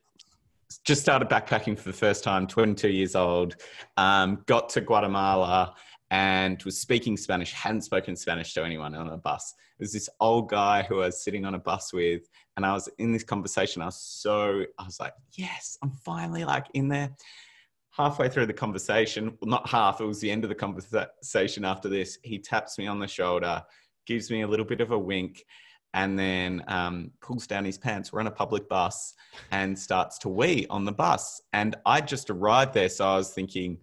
Just started backpacking for the first time, twenty-two years old, um, got to Guatemala and was speaking Spanish, hadn't spoken Spanish to anyone on a bus. It was this old guy who I was sitting on a bus with, and I was in this conversation. I was so, I was like, yes, I'm finally like in there. Halfway through the conversation, well, not half, it was the end of the conversation after this, he taps me on the shoulder, gives me a little bit of a wink, and then um, pulls down his pants. We're on a public bus and starts to wee on the bus. And I just arrived there, so I was thinking,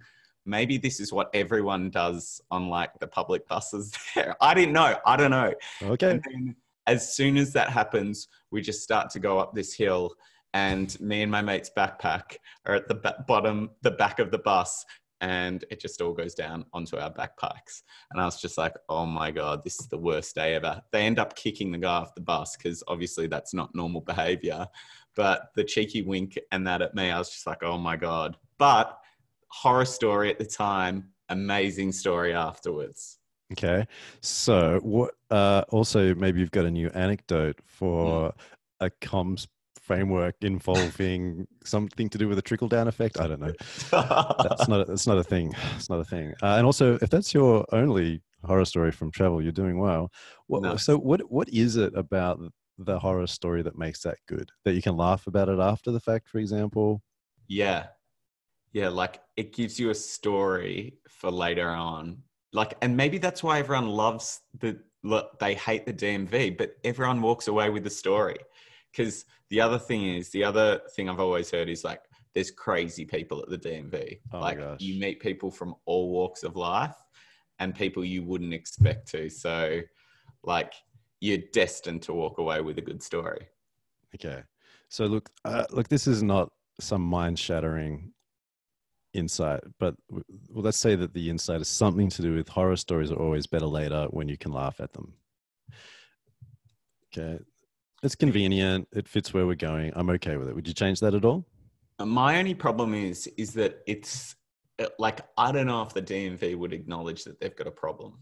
maybe this is what everyone does on like the public buses there. I didn't know. I don't know. Okay. And then as soon as that happens, we just start to go up this hill, and me and my mate's backpack are at the ba- bottom, the back of the bus, and it just all goes down onto our backpacks. And I was just like, oh my God, this is the worst day ever. They end up kicking the guy off the bus because obviously that's not normal behavior. But the cheeky wink and that at me, I was just like, oh my God. But horror story at the time, amazing story afterwards. Okay. So what? Uh, also, maybe you've got a new anecdote for yeah. a comms framework involving something to do with a trickle down effect. I don't know. That's not. That's not a thing. It's not a thing. Uh, and also, if that's your only horror story from travel, you're doing well. What, no. So, what what is it about the horror story that makes that good? That you can laugh about it after the fact, for example. Yeah, yeah. Like it gives you a story for later on. Like, and maybe that's why everyone loves the. Look, they hate the D M V, but everyone walks away with the story. Because the other thing is, the other thing I've always heard is like, there's crazy people at the D M V. Oh like you meet people from all walks of life and people you wouldn't expect to. So like you're destined to walk away with a good story. Okay. So look, uh, look, this is not some mind shattering insight, but well, let's say that the insight is something to do with horror stories are always better later when you can laugh at them. Okay. It's convenient. It fits where we're going. I'm okay with it. Would you change that at all? My only problem is, is that it's like, I don't know if the D M V would acknowledge that they've got a problem,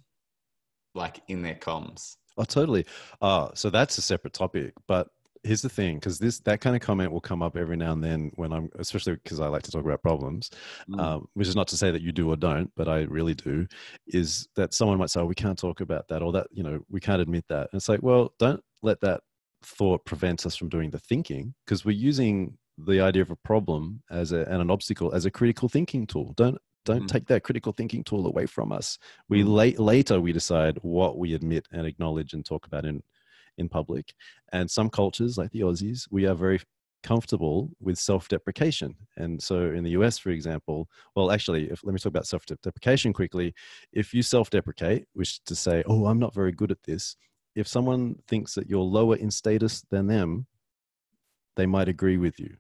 like in their comms. Oh, totally. Uh, so that's a separate topic, but here's the thing, because this that kind of comment will come up every now and then when I'm, especially because I like to talk about problems, mm. um, which is not to say that you do or don't, but I really do, is that someone might say, oh, we can't talk about that, or that, you know, we can't admit that. And it's like, well, don't let that thought prevent us from doing the thinking, because we're using the idea of a problem as a, and an obstacle as a critical thinking tool. Don't Don't mm. take that critical thinking tool away from us. We mm. late, later we decide what we admit and acknowledge and talk about in, in public. And some cultures, like the Aussies, we are very comfortable with self-deprecation. And so in the U S, for example, well, actually, if, let me talk about self-deprecation quickly. If you self-deprecate, which is to say, oh, I'm not very good at this. If someone thinks that you're lower in status than them, they might agree with you.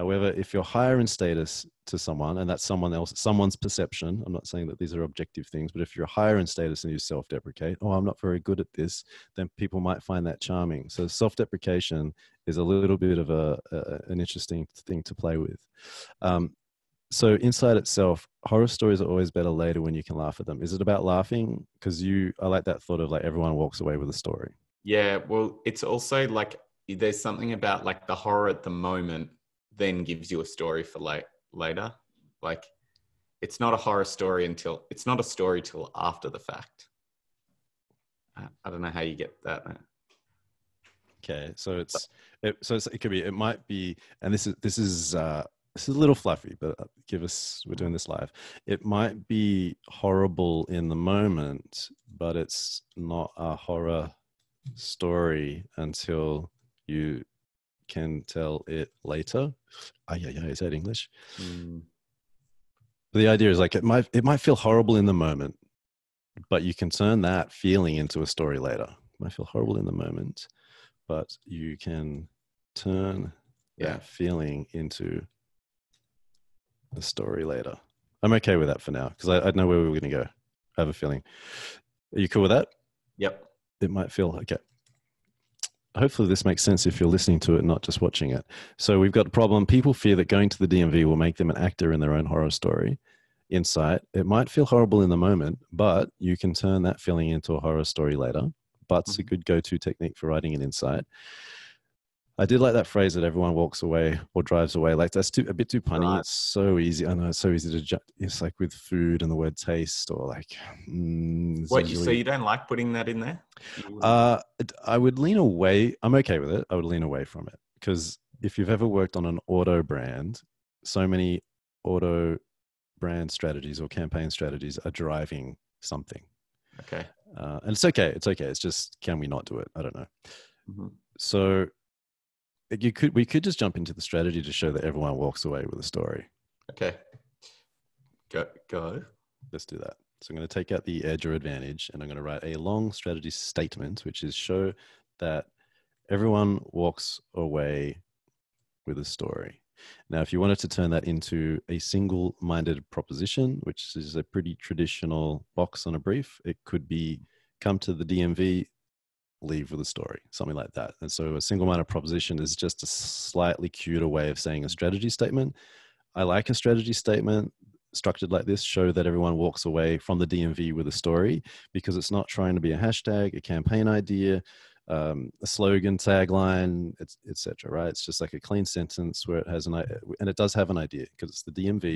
However, if you're higher in status to someone, and that's someone else, someone's perception, I'm not saying that these are objective things, but if you're higher in status and you self-deprecate, oh, I'm not very good at this, then people might find that charming. So self-deprecation is a little bit of a, a an interesting thing to play with. Um, so inside itself, horror stories are always better later when you can laugh at them. Is it about laughing? Because you, I like that thought of like everyone walks away with a story. Yeah, well, it's also like there's something about like the horror at the moment then gives you a story for late, later. Like it's not a horror story until, it's not a story till after the fact. I, I don't know how you get that. Man. Okay. So it's, it, so it's, it could be, it might be, and this is, this is, uh, this is a little fluffy, but give us, we're doing this live. It might be horrible in the moment, but it's not a horror story until you can tell it later. Ah, yeah, yeah. Is that English? Mm. The idea is like it might it might feel horrible in the moment, but you can turn that feeling into a story later. It might feel horrible in the moment, but you can turn yeah. that feeling into a story later. I'm okay with that for now because I, I know where we were going to go. I have a feeling. Are you cool with that? Yep. It might feel okay. Hopefully this makes sense if you're listening to it, not just watching it. So we've got a problem. People fear that going to the D M V will make them an actor in their own horror story. Insight. It might feel horrible in the moment, but you can turn that feeling into a horror story later. But's mm-hmm. a good go-to technique for writing an insight. I did like that phrase that everyone walks away or drives away. Like that's too, a bit too punny. Right. It's so easy. I know it's so easy to judge. It's like with food and the word taste or like. Mm, Wait, really... so you don't like putting that in there? Uh, I would lean away. I'm okay with it. I would lean away from it because if you've ever worked on an auto brand, so many auto brand strategies or campaign strategies are driving something. Okay. Uh, and it's okay. It's okay. It's just, can we not do it? I don't know. Mm-hmm. So You could, we could just jump into the strategy to show that everyone walks away with a story. Okay. Go, go. Let's do that. So I'm going to take out the edge or advantage and I'm going to write a long strategy statement, which is show that everyone walks away with a story. Now, if you wanted to turn that into a single-minded proposition, which is a pretty traditional box on a brief, it could be come to the D M V, leave with a story, something like that. And so a single-minded proposition is just a slightly cuter way of saying a strategy statement. I like a strategy statement structured like this, show that everyone walks away from the D M V with a story, because it's not trying to be a hashtag, a campaign idea, um, a slogan, tagline, et cetera, right? It's just like a clean sentence where it has an idea, and it does have an idea because it's the D M V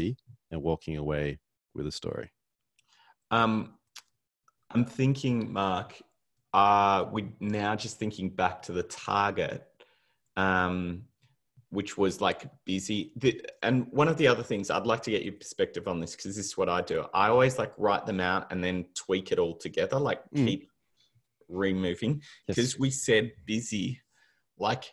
and walking away with a story. Um, I'm thinking, Mark, Uh, we're now just thinking back to the target, um, which was like busy. The, and one of the other things I'd like to get your perspective on this, because this is what I do. I always like write them out and then tweak it all together, like mm. keep removing. Because yes. we said busy, like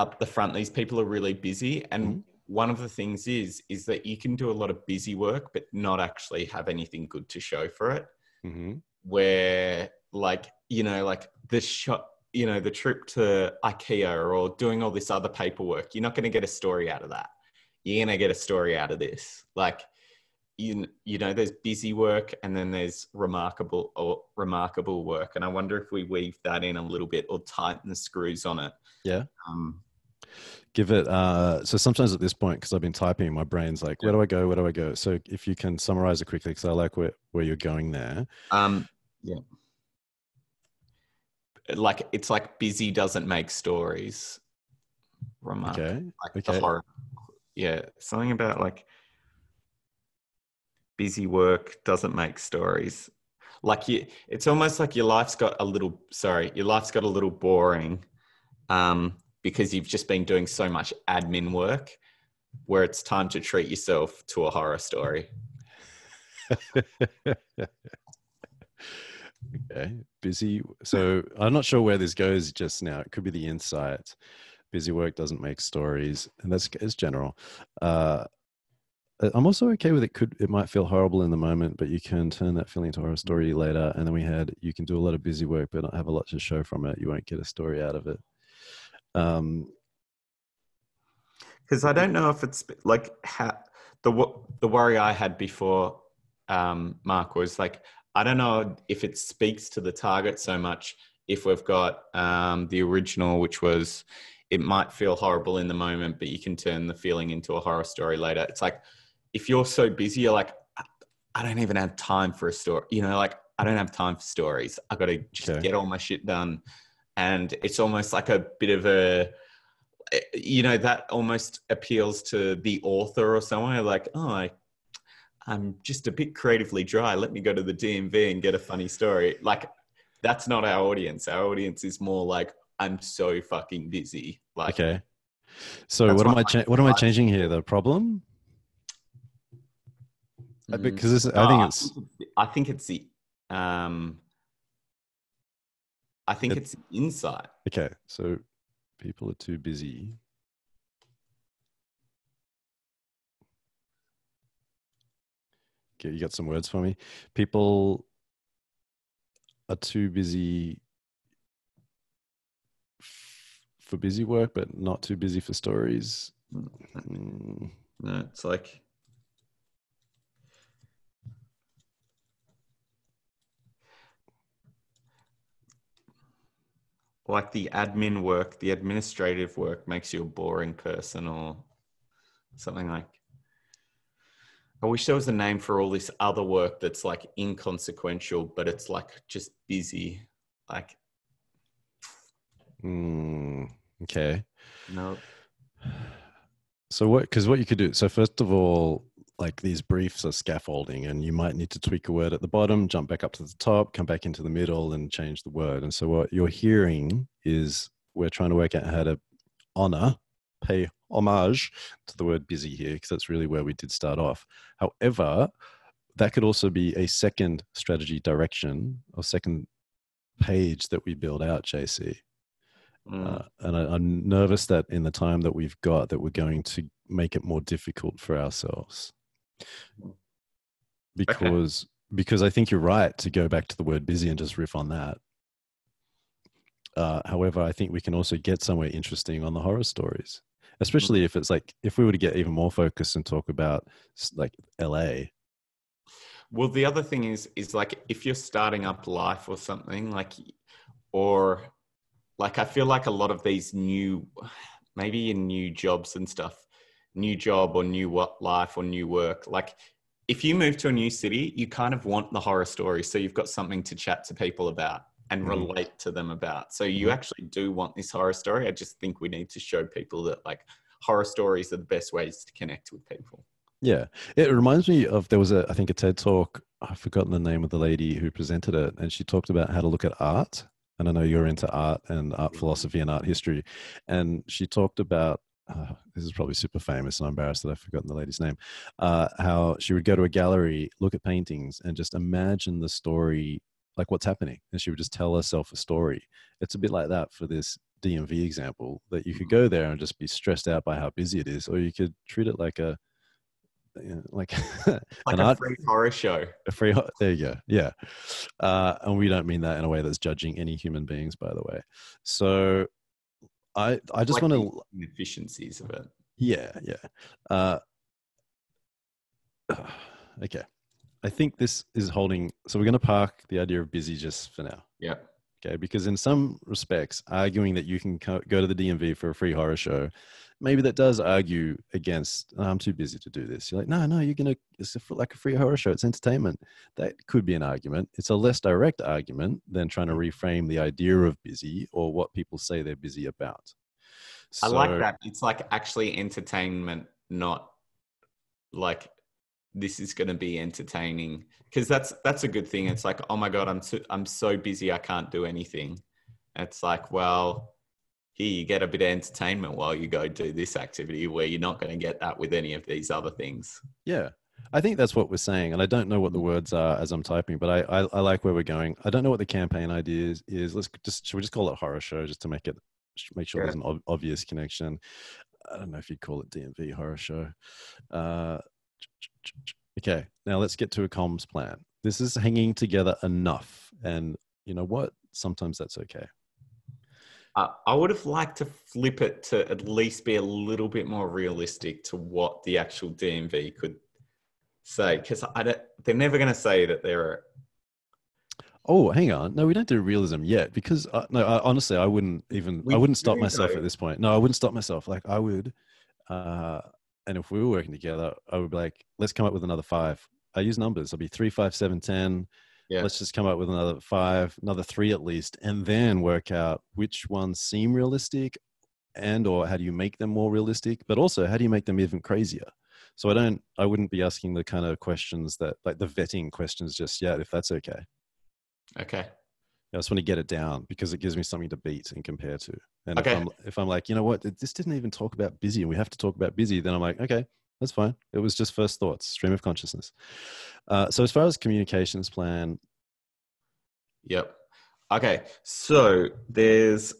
up the front, these people are really busy. And mm. one of the things is, is that you can do a lot of busy work, but not actually have anything good to show for it. Mm-hmm. Where like, you know, like the shot, you know, the trip to IKEA or doing all this other paperwork, you're not going to get a story out of that. you're going to get a story out of this. Like, you, you know, there's busy work and then there's remarkable or remarkable work. And I wonder if we weave that in a little bit or tighten the screws on it. Yeah. Um, Give it, uh, so sometimes at this point, because I've been typing, my brain's like, where do I go? Where do I go? So if you can summarize it quickly, because I like where, where you're going there. Um, yeah. Like, it's like busy doesn't make stories. Remark. Okay. Like okay. The horror. Yeah. Something about like busy work doesn't make stories. Like you, it's almost like your life's got a little, sorry, your life's got a little boring. Um, because you've just been doing so much admin work where it's time to treat yourself to a horror story. Okay. Busy. So I'm not sure where this goes just now. It could be the insight. Busy work doesn't make stories. And that's it's general. Uh, I'm also okay with it. Could, it might feel horrible in the moment, but you can turn that feeling into a horror story later. And then we had, you can do a lot of busy work, but not have a lot to show from it. You won't get a story out of it. Um, cause I don't know if it's like how the, the worry I had before, um, Mark, was like, I don't know if it speaks to the target so much. If we've got, um, the original, which was, it might feel horrible in the moment, but you can turn the feeling into a horror story later. It's like, if you're so busy, you're like, I don't even have time for a story, you know, like I don't have time for stories. I got to just okay. get all my shit done. And it's almost like a bit of a, you know, that almost appeals to the author or someone like, oh, I, I'm just a bit creatively dry. Let me go to the D M V and get a funny story. Like, that's not our audience. Our audience is more like, I'm so fucking busy. Like, okay. So what am I, cha- what am I changing here? The problem? Mm. Because this, I think oh, it's, I think it's the, um, I think it's, it's insight. Okay. So people are too busy. Okay. You got some words for me? People are too busy f- for busy work, but not too busy for stories. Mm. No, it's like, like the admin work, the administrative work makes you a boring person or something like, I wish there was a name for all this other work that's like inconsequential, but it's like just busy. Like, mm, okay. No. So what, cause what you could do. So first of all, like these briefs are scaffolding and you might need to tweak a word at the bottom, jump back up to the top, come back into the middle and change the word. And so what you're hearing is we're trying to work out how to honor, pay homage to the word busy here, because that's really where we did start off. However, that could also be a second strategy direction or second page that we build out, J C. Mm. Uh, and I, I'm nervous that in the time that we've got that we're going to make it more difficult for ourselves. Because okay. because I think you're right to go back to the word busy and just riff on that. Uh, however, I think we can also get somewhere interesting on the horror stories, especially mm-hmm. if it's like, if we were to get even more focused and talk about like L A. Well, the other thing is, is like, if you're starting up life or something like, or like, I feel like a lot of these new, maybe in new jobs and stuff, new job or new life or new work, like if you move to a new city, you kind of want the horror story. So you've got something to chat to people about and relate to them about. So you actually do want this horror story. I just think we need to show people that like horror stories are the best ways to connect with people. Yeah. It reminds me of, there was a, I think a TED talk, I've forgotten the name of the lady who presented it, and she talked about how to look at art. And I know you're into art and art philosophy and art history. And she talked about, Uh, this is probably super famous and I'm embarrassed that I've forgotten the lady's name, uh, how she would go to a gallery, look at paintings and just imagine the story, like what's happening. And she would just tell herself a story. It's a bit like that for this D M V example, that you could go there and just be stressed out by how busy it is, or you could treat it like a, you know, like, like an a art, free horror show. A free, there you go. Yeah. Uh, and we don't mean that in a way that's judging any human beings, by the way. So I, I just like want to the inefficiencies of it. Yeah, yeah. Uh, okay. I think this is holding. So we're going to park the idea of busy just for now. Yeah. Okay. Because in some respects, arguing that you can co- go to the D M V for a free horror show, maybe that does argue against, oh, I'm too busy to do this. You're like, no, no, you're going to, it's like a free horror show. It's entertainment. That could be an argument. It's a less direct argument than trying to reframe the idea of busy or what people say they're busy about. So, I like that. It's like actually entertainment, not like, this is going to be entertaining, because that's, that's a good thing. It's like, oh my God, I'm so, I'm so busy. I can't do anything. It's like, well, here you get a bit of entertainment while you go do this activity where you're not going to get that with any of these other things. Yeah. I think that's what we're saying. And I don't know what the words are as I'm typing, but I, I, I like where we're going. I don't know what the campaign idea is. is. Let's just, should we just call it horror show just to make it, make sure yeah. there's an ob- obvious connection. I don't know if you'd call it D M V horror show. Uh, Okay, now let's get to a comms plan. This is hanging together enough. And you know what? Sometimes that's okay. Uh, I would have liked to flip it to at least be a little bit more realistic to what the actual D M V could say. Because I don't, they're never going to say that they're a... Oh, hang on. No, we don't do realism yet. Because, I, no, I, honestly, I wouldn't even... We I wouldn't stop myself know. at this point. No, I wouldn't stop myself. Like, I would... Uh, And if we were working together, I would be like, let's come up with another five. I use numbers. I'll be three, five, seven, ten. Yeah. Let's just come up with another five, another three at least, and then work out which ones seem realistic and or how do you make them more realistic, but also how do you make them even crazier? So I don't, I wouldn't be asking the kind of questions that, like the vetting questions just yet, if that's okay. Okay. I just want to get it down because it gives me something to beat and compare to. And okay. if, I'm, if I'm like, you know what, this didn't even talk about busy and we have to talk about busy, then I'm like, okay, that's fine. It was just first thoughts, stream of consciousness. Uh, so as far as communications plan. Yep. Okay. So there's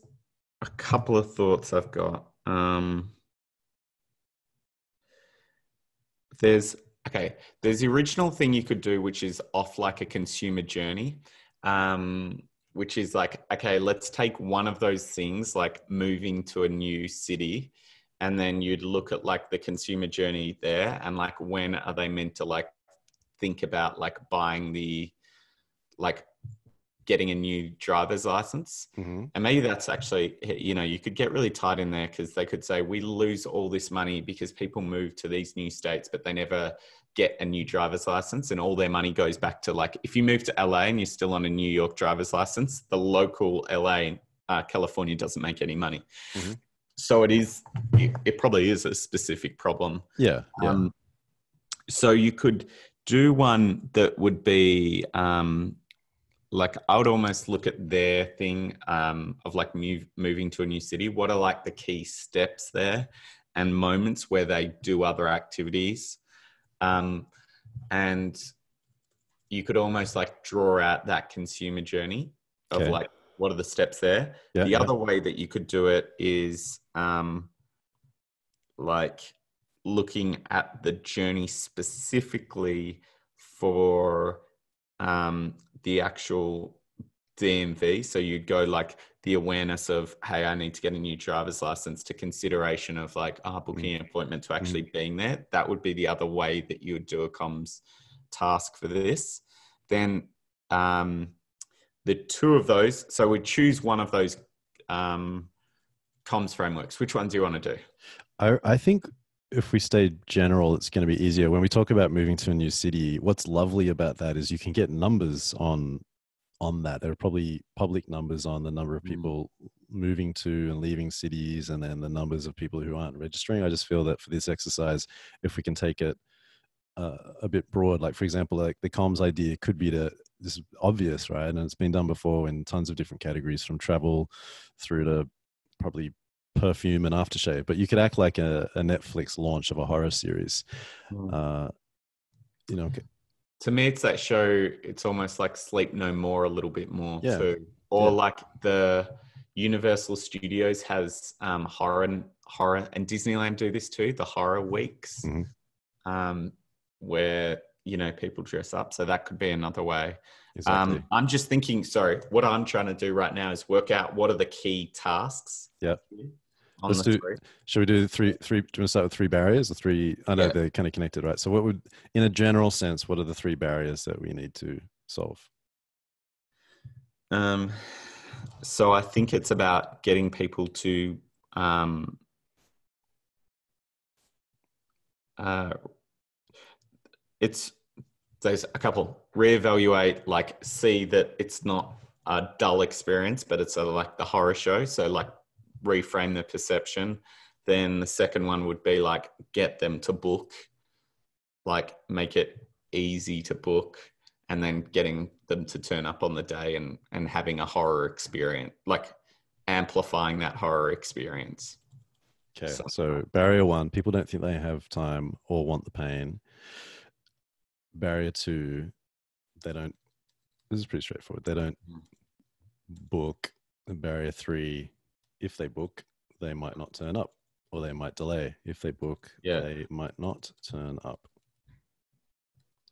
a couple of thoughts I've got. Um, there's, okay. There's the original thing you could do, which is off like a consumer journey. Um, which is like, okay, let's take one of those things, like moving to a new city, and then you'd look at like the consumer journey there and like, when are they meant to like think about like buying the, like getting a new driver's license. Mm-hmm. And maybe that's actually, you know, you could get really tight in there because they could say, we lose all this money because people move to these new states, but they never get a new driver's license, and all their money goes back to like, if you move to L A and you're still on a New York driver's license, the local L A, uh, California doesn't make any money. Mm-hmm. So it is, it, it probably is a specific problem. Yeah. yeah. Um, so you could do one that would be um, like, I would almost look at their thing um, of like move, moving to a new city. What are like the key steps there and moments where they do other activities? Um, and you could almost like draw out that consumer journey of okay. like, what are the steps there? Yeah, the yeah. other way that you could do it is, um, like looking at the journey specifically for, um, the actual D M V. So you'd go like the awareness of, hey, I need to get a new driver's license to consideration of like, ah, oh, booking an appointment to actually mm-hmm. being there. That would be the other way that you would do a comms task for this. Then um, the two of those, so we choose one of those um, comms frameworks. Which one do you want to do? I, I think if we stay general, it's going to be easier. When we talk about moving to a new city, what's lovely about that is you can get numbers on on that. There are probably public numbers on the number of people moving to and leaving cities, and then the numbers of people who aren't registering. I just feel that for this exercise, if we can take it uh, a bit broad, like for example, like the comms idea could be to, this is obvious, right? And it's been done before in tons of different categories, from travel through to probably perfume and aftershave, but you could act like a, a Netflix launch of a horror series. Uh, you know, to me, it's that show, it's almost like Sleep No More a little bit more yeah. too. Or yeah. like the Universal Studios has um, horror, and, horror, and Disneyland do this too, the horror weeks, mm-hmm. um, where, you know, people dress up. So that could be another way. Exactly. Um, I'm just thinking, sorry, what I'm trying to do right now is work out what are the key tasks. Yeah. on let's the do, three. Should we do three, three, do you want to start with three barriers or three? I know yeah. they're kind of connected, right? So what would, in a general sense, what are the three barriers that we need to solve? Um, so I think it's about getting people to, um, uh, it's, there's a couple, reevaluate, like see that it's not a dull experience, but it's a, like the horror show. So like reframe the perception. Then the second one would be like, get them to book, like make it easy to book, and then getting them to turn up on the day and, and having a horror experience, like amplifying that horror experience. Okay. So, so barrier one, people don't think they have time or want the pain. Barrier two, they don't, this is pretty straightforward, they don't book. And barrier three, if they book, they might not turn up, or they might delay. If they book, yeah. they might not turn up.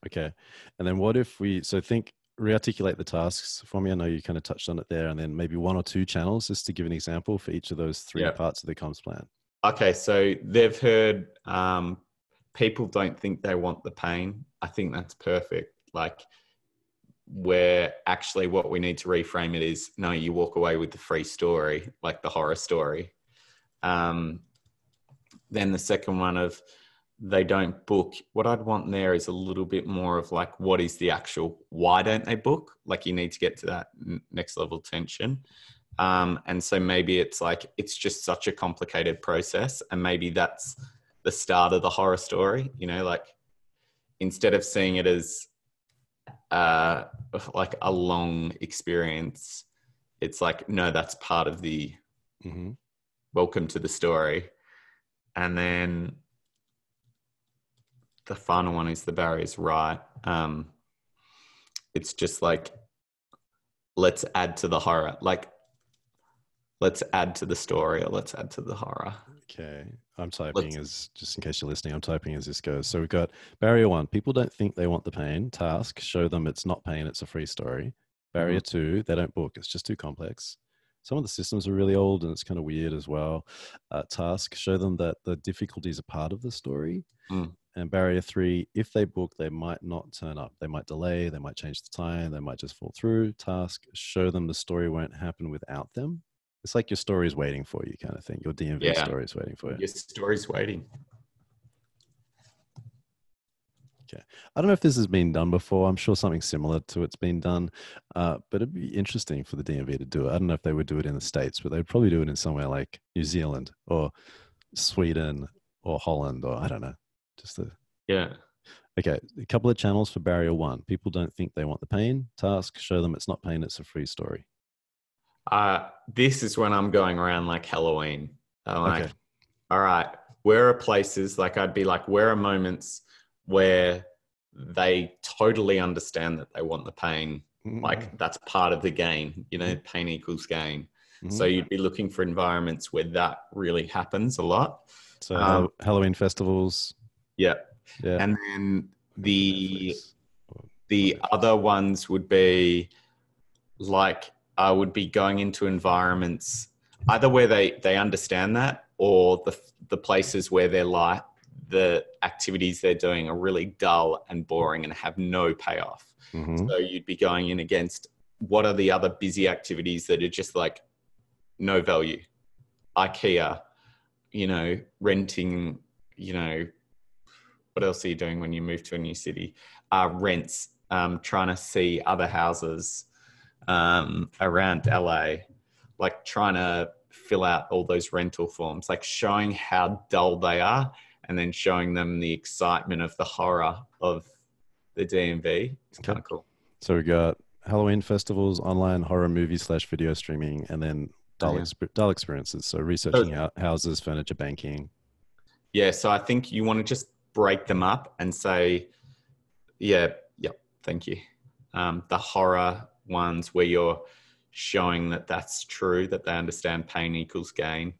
Okay. And then what if we, so think, rearticulate the tasks for me. I know you kind of touched on it there, and then maybe one or two channels just to give an example for each of those three yeah. parts of the comms plan. Okay. So they've heard, um, people don't think they want the pain. I think that's perfect. Like where actually what we need to reframe it is, no, you walk away with the free story, like the horror story. Um, then the second one of they don't book. What I'd want there is a little bit more of like, what is the actual, why don't they book? Like you need to get to that next level tension. Um, and so maybe it's like, it's just such a complicated process. And maybe that's the start of the horror story, you know, like instead of seeing it as uh, like a long experience, it's like, no, that's part of the mm-hmm. welcome to the story. And then the final one is the barriers, right? Um, it's just like, let's add to the horror, like let's add to the story or let's add to the horror. Okay. I'm typing as, just in case you're listening, I'm typing as this goes. So we've got barrier one, people don't think they want the pain. Task, show them it's not pain, it's a free story. Barrier mm-hmm. two, they don't book, it's just too complex. Some of the systems are really old and it's kind of weird as well. Uh, task, show them that the difficulties are part of the story. Mm. And barrier three, if they book, they might not turn up. They might delay, they might change the time, they might just fall through. Task, show them the story won't happen without them. It's like your story is waiting for you kind of thing. Your D M V yeah. story is waiting for you. Your story's waiting. Okay. I don't know if this has been done before. I'm sure something similar to it's been done, uh, but it'd be interesting for the D M V to do it. I don't know if they would do it in the States, but they'd probably do it in somewhere like New Zealand or Sweden or Holland, or I don't know, just the... Yeah. Okay. A couple of channels for barrier one. People don't think they want the pain. Task, show them it's not pain, it's a free story. Uh, this is when I'm going around like Halloween. I'm like, okay. All right, where are places, like I'd be like, where are moments where they totally understand that they want the pain? Mm-hmm. Like that's part of the game, you know, pain equals gain. Mm-hmm. So you'd be looking for environments where that really happens a lot. So um, Halloween festivals. Yeah. yeah. And then the, the other ones would be like, I would be going into environments either where they, they understand that, or the the places where their life, the activities they're doing are really dull and boring and have no payoff. Mm-hmm. So you'd be going in against what are the other busy activities that are just like no value. IKEA, you know, renting, you know, what else are you doing when you move to a new city? Uh, rents, um, trying to see other houses. Um, around L A, like trying to fill out all those rental forms, like showing how dull they are and then showing them the excitement of the horror of the D M V. It's kind of cool. So we got Halloween festivals, online horror movie slash video streaming, and then dull, oh, yeah. exp- dull experiences. So researching so, houses, furniture, banking. Yeah. So I think you want to just break them up and say, yeah, yep, thank you. Um, the horror ones where you're showing that that's true, that they understand pain equals gain.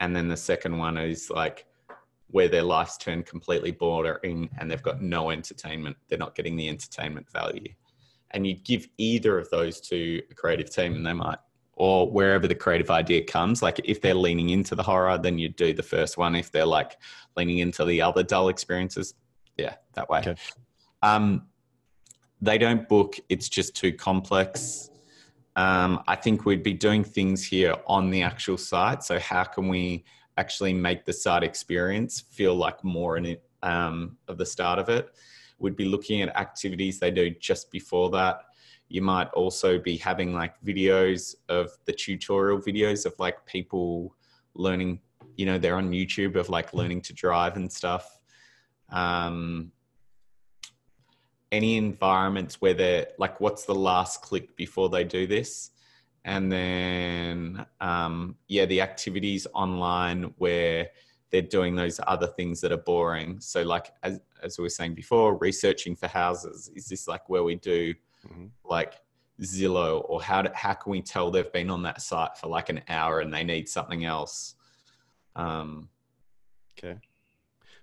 And then the second one is like where their life's turned completely boring and they've got no entertainment. They're not getting the entertainment value. And you give either of those to a creative team and they might or wherever the creative idea comes. Like if they're leaning into the horror, then you do the first one. If they're like leaning into the other dull experiences, yeah, that way. Okay. Um, they don't book. It's just too complex. Um, I think we'd be doing things here on the actual site. So how can we actually make the site experience feel like more in it, um, of the start of it? We'd be looking at activities they do just before that. You might also be having like videos of the tutorial videos of like people learning, you know, they're on YouTube of like learning to drive and stuff. Um, any environments where they're like, what's the last click before they do this? And then, um, yeah, the activities online where they're doing those other things that are boring. So like, as, as we were saying before, researching for houses, is this like where we do mm-hmm. like Zillow, or how, do, how can we tell they've been on that site for like an hour and they need something else? Um, okay.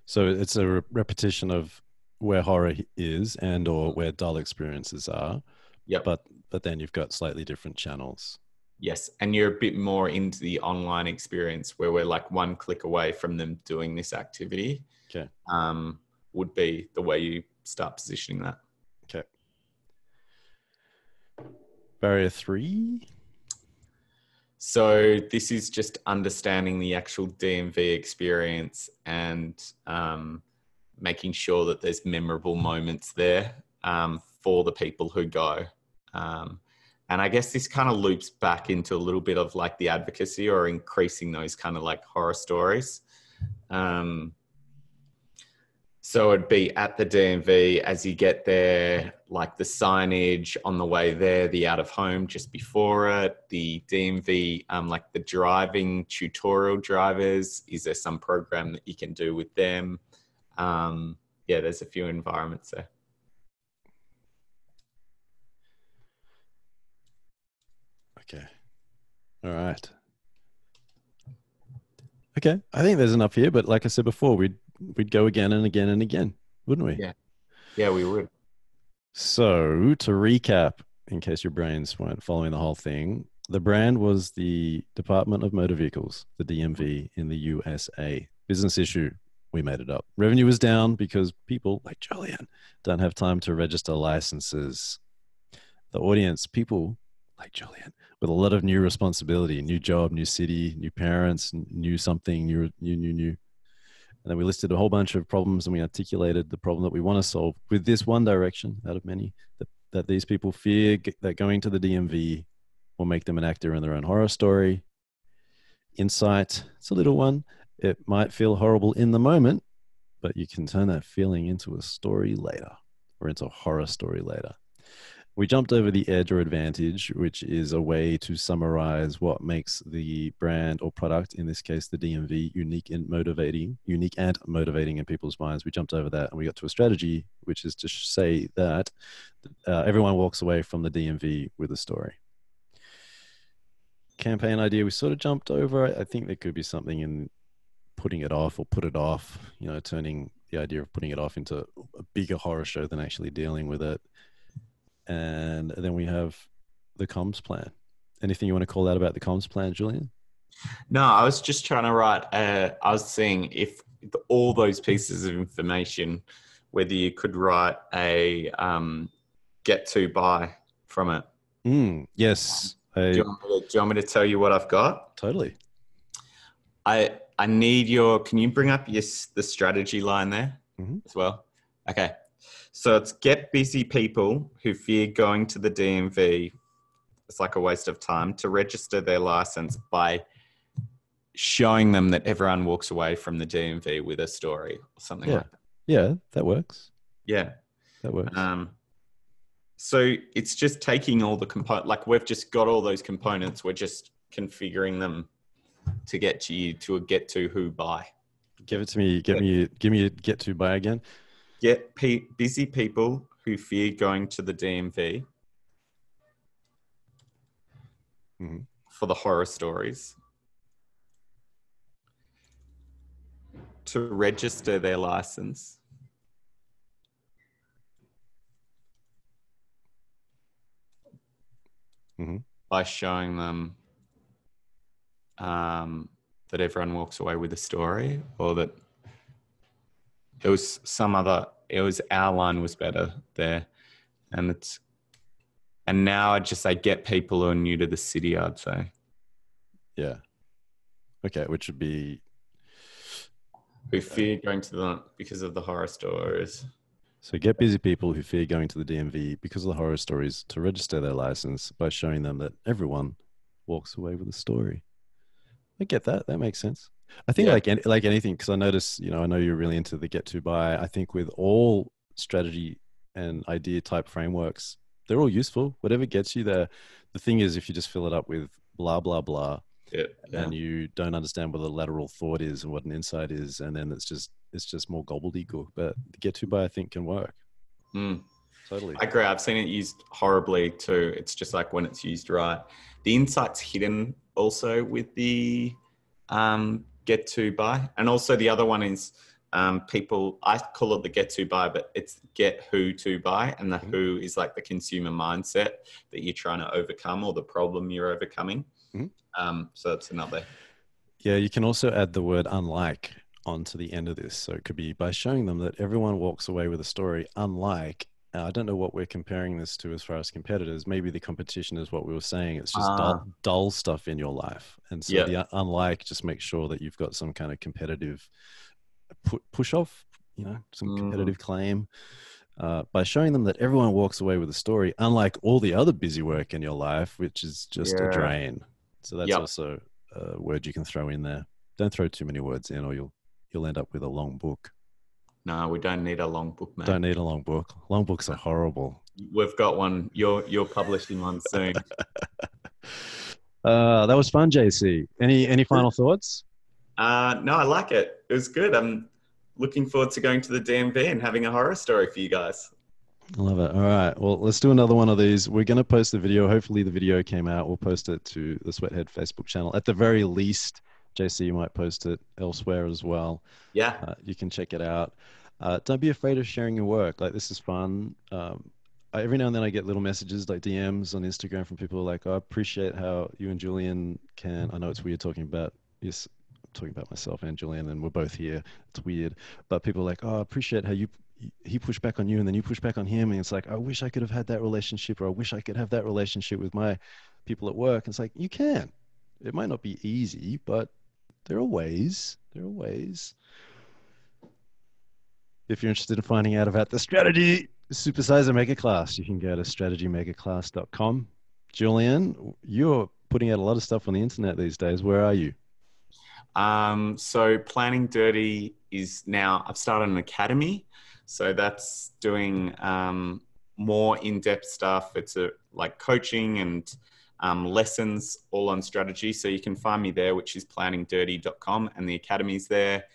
So it's a re- repetition of where horror is and or where dull experiences are. Yeah. But, but then you've got slightly different channels. Yes. And you're a bit more into the online experience where we're like one click away from them doing this activity. Okay. Um, would be the way you start positioning that. Okay. Barrier three. So this is just understanding the actual D M V experience and um, making sure that there's memorable moments there um, for the people who go. Um, and I guess this kind of loops back into a little bit of like the advocacy or increasing those kind of like horror stories. Um, So it'd be at the D M V as you get there, like the signage on the way there, the out of home just before it, the D M V, um, like the driving tutorial drivers. Is there some program that you can do with them? Um, yeah, there's a few environments there. Okay. All right. Okay. I think there's enough here, but like I said before, we'd We'd go again and again and again, wouldn't we? Yeah, yeah, we would. So to recap, in case your brains weren't following the whole thing, the brand was the Department of Motor Vehicles, the D M V in the U S A. Business issue, we made it up. Revenue was down because people like Julian don't have time to register licenses. The audience, people like Julian, with a lot of new responsibility, new job, new city, new parents, new something, new, new, new, new. And then we listed a whole bunch of problems and we articulated the problem that we want to solve with this one direction out of many that, that these people fear g- that going to the D M V will make them an actor in their own horror story. Insight, it's a little one. It might feel horrible in the moment, but you can turn that feeling into a story later or into a horror story later. We jumped over the edge or advantage, which is a way to summarize what makes the brand or product, in this case, the D M V, unique and motivating, unique and motivating in people's minds. We jumped over that and we got to a strategy, which is to say that uh, everyone walks away from the D M V with a story. Campaign idea, we sort of jumped over. I think there could be something in putting it off or put it off, you know, turning the idea of putting it off into a bigger horror show than actually dealing with it. And then we have the comms plan. Anything you want to call out about the comms plan, Julian? No, I was just trying to write, uh, I was seeing if all those pieces of information, whether you could write a um, get to buy from it. Mm, yes. I, do, you want me to, do you want me to tell you what I've got? Totally. I I need your, can you bring up your, the strategy line there mm-hmm. as well? Okay. So it's get busy people who fear going to the D M V. It's like a waste of time to register their license by showing them that everyone walks away from the D M V with a story or something yeah. like that. Yeah, that works. Yeah. That works. Um, so it's just taking all the components, like we've just got all those components. We're just configuring them to get to you, to a get to who buy. Give it to me. Give yeah. me, give me a get to buy again. Get pe- busy people who fear going to the D M V mm-hmm. for the horror stories to register their license mm-hmm. by showing them um, that everyone walks away with a story, or that it was some other, it was our line was better there. And it's, and now I just say get people who are new to the city, I'd say. Yeah. Okay. Which would be. Who fear going to the, because of the horror stories. So get busy people who fear going to the D M V because of the horror stories to register their license by showing them that everyone walks away with a story. I get that. That makes sense. I think yeah. like, any, like anything, because I notice, you know, I know you're really into the get to buy. I think with all strategy and idea type frameworks, they're all useful. Whatever gets you there. The thing is, if you just fill it up with blah, blah, blah, yeah, yeah. and you don't understand what a lateral thought is and what an insight is, and then it's just it's just more gobbledygook. But the get to buy, I think, can work. Mm. Totally. I agree. I've seen it used horribly too. It's just like when it's used right. The insight's hidden also with the um, get to buy. And also the other one is um, people, I call it the get to buy, but it's get who to buy. And the mm-hmm. who is like the consumer mindset that you're trying to overcome or the problem you're overcoming. Mm-hmm. Um, so that's another. Yeah. You can also add the word unlike onto the end of this. So it could be by showing them that everyone walks away with a story, unlike, I don't know what we're comparing this to as far as competitors. Maybe the competition is what we were saying. It's just uh, dull, dull stuff in your life. And so yeah. the unlike, just make sure that you've got some kind of competitive pu- push off, you know, some competitive mm. claim uh, by showing them that everyone walks away with a story, unlike all the other busy work in your life, which is just yeah. a drain. So that's yep. also a word you can throw in there. Don't throw too many words in or you'll, you'll end up with a long book. No, we don't need a long book, mate. Don't need a long book. Long books are horrible. We've got one. You're you're publishing one soon. uh, that was fun, J C. Any any final thoughts? Uh, no, I like it. It was good. I'm looking forward to going to the D M V and having a horror story for you guys. I love it. All right. Well, let's do another one of these. We're going to post the video. Hopefully the video came out. We'll post it to the Sweathead Facebook channel. At the very least, J C, you might post it elsewhere as well. Yeah. Uh, you can check it out. Uh, don't be afraid of sharing your work. Like, this is fun. Um, I, every now and then I get little messages, like D Ms on Instagram from people who are like, oh, I appreciate how you and Julian can, I know it's weird talking about, yes, I'm talking about myself and Julian, and we're both here. It's weird. But people are like, oh, I appreciate how you, he pushed back on you and then you pushed back on him. And it's like, I wish I could have had that relationship, or I wish I could have that relationship with my people at work. And it's like, you can. It might not be easy, but there are ways, there are ways. If you're interested in finding out about the Strategy Super Sizer Megaclass, you can go to strategy megaclass dot com. Julian, you're putting out a lot of stuff on the internet these days. Where are you? Um, so Planning Dirty is now, I've started an academy. So that's doing um, more in-depth stuff. It's a, like coaching and Um, lessons all on strategy. So you can find me there, which is planning dirty dot com, and the academy's there.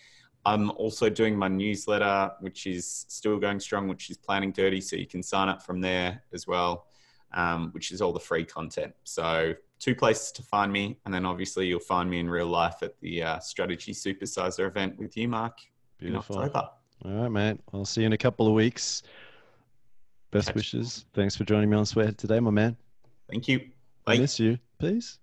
I'm also doing my newsletter, which is still going strong, which is Planning Dirty. So you can sign up from there as well, um, which is all the free content. So two places to find me. And then obviously you'll find me in real life at the uh, Strategy Supersizer event with you, Mark. Beautiful. In October. All right, mate. I'll see you in a couple of weeks. Best Catch wishes. You. Thanks for joining me on Sweathead today, my man. Thank you. I miss you. Peace.